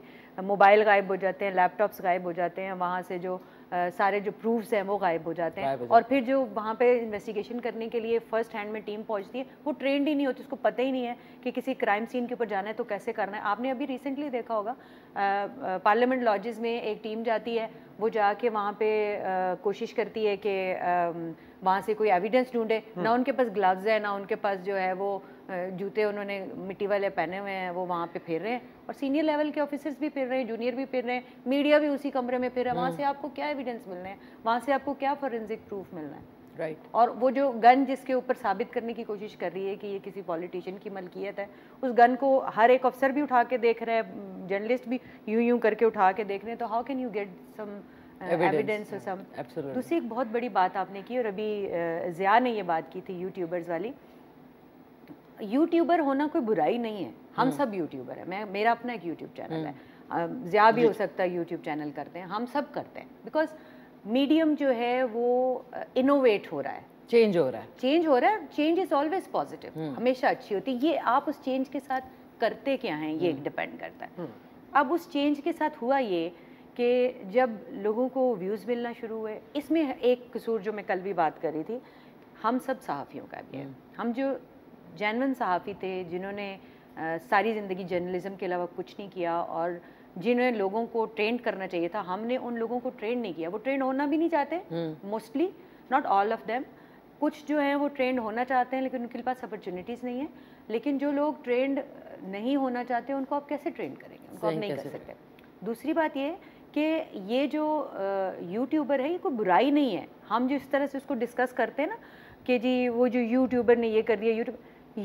मोबाइल गायब हो जाते हैं, लैपटॉप्स गायब हो जाते हैं, वहाँ से जो आ, सारे जो प्रूफ्स हैं वो गायब हो जाते हैं, और फिर जो वहाँ पे इन्वेस्टिगेशन करने के लिए फर्स्ट हैंड में टीम पहुँचती है वो ट्रेंड ही नहीं होती, उसको पता ही नहीं है कि किसी क्राइम सीन के ऊपर जाना है तो कैसे करना है। आपने अभी रिसेंटली देखा होगा पार्लियामेंट लॉजेस में एक टीम जाती है, वो जाके वहाँ पे आ, कोशिश करती है कि वहाँ से कोई एविडेंस ढूंढे, ना उनके पास ग्लव्स है, ना उनके पास जो है वो जूते उन्होंने मिट्टी वाले पहने हुए हैं, वो वहाँ पे फिर रहे हैं और सीनियर लेवल के ऑफिसर्स भी फिर रहे हैं, जूनियर भी फिर रहे हैं, मीडिया भी उसी कमरे में फिर रहा है। वहाँ से आपको क्या एविडेंस मिलना है, वहाँ से आपको क्या फोरेंसिक प्रूफ मिलना है, राइट right. और वो जो गन जिसके ऊपर साबित करने की कोशिश कर रही है कि ये किसी पॉलिटिशियन की मलकियत है, उस गन को हर एक अफसर भी उठा के देख रहे हैं, जर्नलिस्ट भी यूं यूं करके उठा के देख रहे हैं। तो how can you get some evidence और सम। दूसरी एक बहुत बड़ी बात आपने की, और अभी ज़िया ने ये बात की थी यूट्यूबर्स वाली, यूट्यूबर होना कोई बुराई नहीं है, हम सब यूट्यूबर हैं, मैं मेरा अपना एक यूट्यूब चैनल है, ज़िया भी हो सकता है यूट्यूब चैनल करते हैं, हम सब करते हैं, बिकॉज मीडियम जो है वो इनोवेट हो रहा है, चेंज हो रहा है, चेंज हो रहा है, चेंज इज ऑलवेज पॉजिटिव, हमेशा अच्छी होती है। ये आप उस चेंज के साथ करते क्या हैं ये डिपेंड करता है। अब उस चेंज के साथ हुआ ये कि जब लोगों को व्यूज़ मिलना शुरू हुए, इसमें एक कसूर जो मैं कल भी बात कर रही थी हम सब सहाफ़ियों का भी है, हम जो जैनवन सहाफ़ी थे जिन्होंने सारी ज़िंदगी जर्नलिज़म के अलावा कुछ नहीं किया और जिन्हें लोगों को ट्रेंड करना चाहिए था, हमने उन लोगों को ट्रेंड नहीं किया, वो ट्रेंड होना भी नहीं चाहते, mostly not all of them, कुछ जो हैं वो ट्रेंड होना चाहते हैं लेकिन उनके पास अपॉर्चुनिटीज़ नहीं है। लेकिन जो लोग ट्रेंड नहीं होना चाहते उनको आप कैसे ट्रेंड करेंगे, उनको आप नहीं कर सकते। दूसरी बात ये कि ये जो यूट्यूबर है ये कोई बुराई नहीं है, हम जिस तरह से उसको डिस्कस करते हैं ना कि जी वो जो यूट्यूबर ने ये कर दिया, यूट्यूब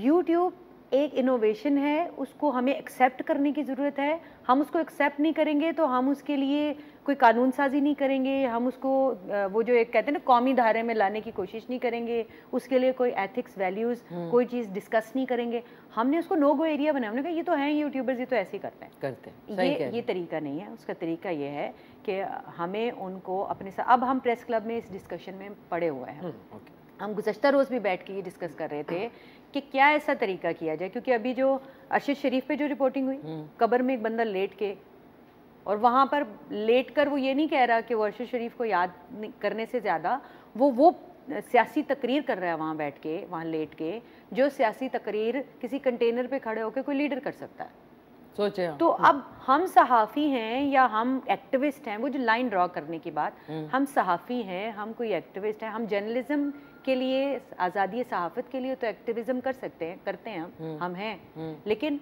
यूट्यूब एक इनोवेशन है, उसको हमें एक्सेप्ट करने की ज़रूरत है। हम उसको एक्सेप्ट नहीं करेंगे तो हम उसके लिए कोई कानून साजी नहीं करेंगे, हम उसको वो जो एक कहते हैं ना कौमी धारे में लाने की कोशिश नहीं करेंगे, उसके लिए कोई एथिक्स वैल्यूज़ कोई चीज़ डिस्कस नहीं करेंगे। हमने उसको नो गो एरिया बनाया, हमने कहा ये तो हैं यूट्यूबर्स, ये तो ऐसे ही करते हैं करते हैं ये ये तरीका नहीं है। उसका तरीका ये है कि हमें उनको अपने साथ, अब हम प्रेस क्लब में इस डिस्कशन में पड़े हुए हैं, हम गुज़श्ता रोज़ भी बैठ के ये डिस्कस कर रहे थे कि क्या ऐसा तरीका किया जाए, क्योंकि अभी जो अरशद शरीफ पे जो रिपोर्टिंग हुई, कब्र में एक बंदा लेट के, और वहाँ पर लेट कर वो ये नहीं कह रहा कि वो अरशद शरीफ को याद करने से ज़्यादा वो वो सियासी तकरीर कर रहा है वहाँ बैठ के, वहाँ लेट के, जो सियासी तकरीर किसी कंटेनर पे खड़े होकर कोई लीडर कर सकता है, सोचे। तो अब हम सहाफ़ी हैं या हम एक्टिविस्ट हैं, वो जो लाइन ड्रॉ करने की बात, हम सहाफ़ी हैं, हम कोई एक्टिविस्ट हैं, हम जर्नलिज्म के लिए, आज़ादी सहाफ़त के लिए तो एक्टिविज़म कर सकते हैं, करते हैं हम हम हैं, लेकिन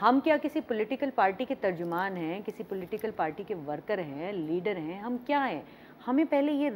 हम क्या किसी पॉलिटिकल पार्टी के तर्जुमान हैं, किसी पॉलिटिकल पार्टी के वर्कर हैं, लीडर हैं, हम क्या हैं? हमें पहले ये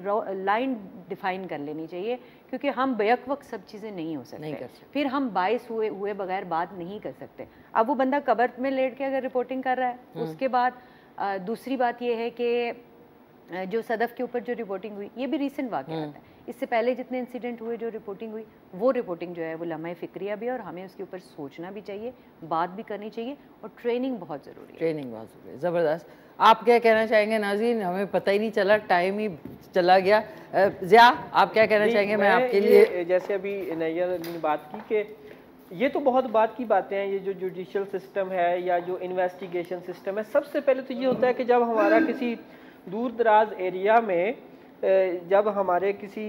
लाइन डिफाइन कर लेनी चाहिए, क्योंकि हम बेयक वक्त सब चीज़ें नहीं हो सकते, नहीं कर सकते। फिर हम बायस हुए हुए बगैर बात नहीं कर सकते। अब वो बंदा कब्र में लेट के अगर रिपोर्टिंग कर रहा है, उसके बाद आ, दूसरी बात ये है कि जो सदफ के ऊपर जो रिपोर्टिंग हुई, ये भी रिसेंट वाक़या है, इससे पहले जितने इंसिडेंट हुए, जो रिपोर्टिंग हुई, वो रिपोर्टिंग जो है वो लम्हा फिक्रिया भी है और हमें उसके ऊपर सोचना भी चाहिए, बात भी करनी चाहिए, और ट्रेनिंग बहुत ज़रूरी है, ट्रेनिंग बहुत ज़रूरी है। ज़बरदस्त। आप क्या कहना चाहेंगे नाज़रीन? हमें पता ही नहीं चला, टाइम ही चला गया। ज़िया, आप क्या कहना चाहेंगे? मैं आपके लिए, जैसे अभी नैयर अली ने बात की कि ये तो बहुत बात की बातें हैं, ये जो जुडिशल सिस्टम है या जो इन्वेस्टिगेशन सिस्टम है, सबसे पहले तो ये होता है कि जब हमारा किसी दूर दराज एरिया में जब हमारे किसी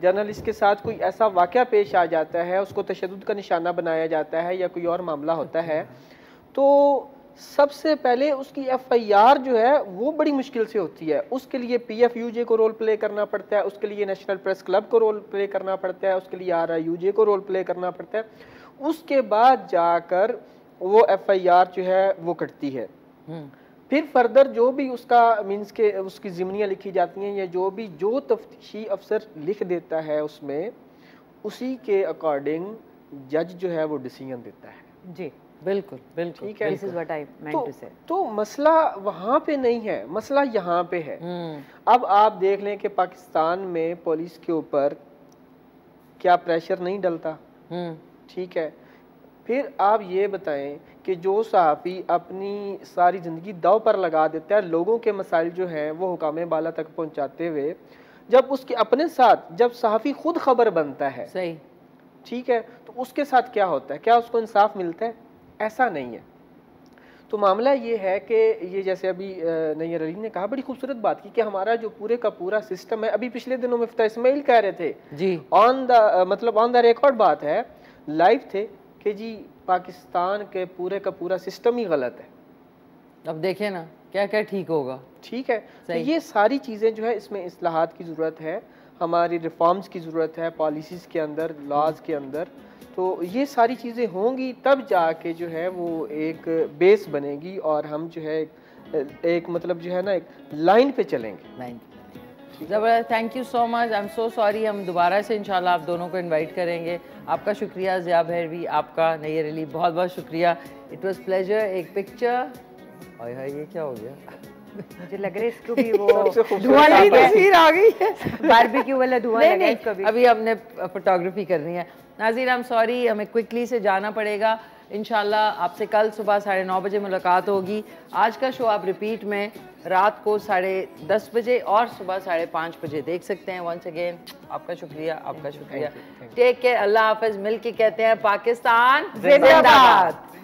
जर्नलिस्ट के साथ कोई ऐसा वाक़या पेश आ जाता है, उसको तशद्दुद का निशाना बनाया जाता है या कोई और मामला होता है, तो सबसे पहले उसकी एफ आई आर जो है वो बड़ी मुश्किल से होती है। उसके लिए पी एफ यू जे को रोल प्ले करना पड़ता है, उसके लिए नेशनल प्रेस क्लब को रोल प्ले करना पड़ता है, उसके लिए आर आई यू जे को रोल प्ले करना पड़ता है, उसके बाद जाकर वो एफ आई आर जो है वो कटती है। फिर फर्दर जो भी उसका मीन्स के उसकी ज़िम्नियाँ लिखी जाती हैं, या जो भी जो तफ्तीशी अफसर लिख देता है उसमें, उसी के अकॉर्डिंग जज जो है वो डिसीजन देता है। जी बिल्कुल बिल्कुल, ठीक है, this is what I meant to say. तो मसला वहाँ पे नहीं है, मसला यहाँ पे है। अब आप देख लें कि पाकिस्तान में पुलिस के ऊपर क्या प्रेशर नहीं डलता, ठीक है। फिर आप ये बताएं कि जो सहाफ़ी अपनी सारी ज़िंदगी दाव पर लगा देता है, लोगों के मसाइल जो हैं वो हुकामे बाला तक पहुँचाते हुए, जब उसके अपने साथ, जब सहाफ़ी खुद खबर बनता है, सही, ठीक है, तो उसके साथ क्या होता है, क्या उसको इंसाफ मिलता है? ऐसा नहीं है। तो मामला ये है कि ये जैसे अभी नैयर अली ने कहा, बड़ी खूबसूरत बात की कि हमारा जो पूरे का पूरा सिस्टम है, अभी पिछले दिनों में इफ्तिताह इस्माइल कह रहे थे जी, ऑन द मतलब ऑन द रिकॉर्ड बात है, लाइव थे, कि जी पाकिस्तान के पूरे का पूरा सिस्टम ही गलत है। अब देखें ना क्या क्या ठीक होगा, ठीक है। तो ये सारी चीज़ें जो है, इसमें इस्लाहात की ज़रूरत है, हमारी रिफॉर्म्स की ज़रूरत है, पॉलिसीज़ के अंदर, लॉज के अंदर। तो ये सारी चीज़ें होंगी तब जाके जो है वो एक बेस बनेगी और हम जो है एक मतलब जो है ना एक लाइन पे चलेंगे। लाइन ज़बरदस्त। Thank you so much. I am so sorry, हम दोबारा से इंशाल्लाह आप दोनों को इनवाइट करेंगे। आपका शुक्रिया ज़िया भैरवी, आपका नय्यर अली, बहुत बहुत शुक्रिया। It was pleasure. एक पिक्चर हाय हाय ये क्या हो गया, मुझे लग रहा है इसको भी वो धुआं वाली तस्वीर आ गई है, बारबेक्यू वाला धुआं लगा है इसको भी। अभी हमने फोटोग्राफी करनी है। नाज़रीन आई एम सॉरी, हमें क्विकली से जाना पड़ेगा। इंशाल्लाह आपसे कल सुबह साढ़े नौ बजे मुलाकात होगी। आज का शो आप रिपीट में रात को साढ़े दस बजे और सुबह साढ़े पाँच बजे देख सकते हैं। वंस अगेन आपका शुक्रिया, आपका शुक्रिया। टेक केयर, अल्लाह हाफिज़। मिल के कहते हैं पाकिस्तान जिंदाबाद।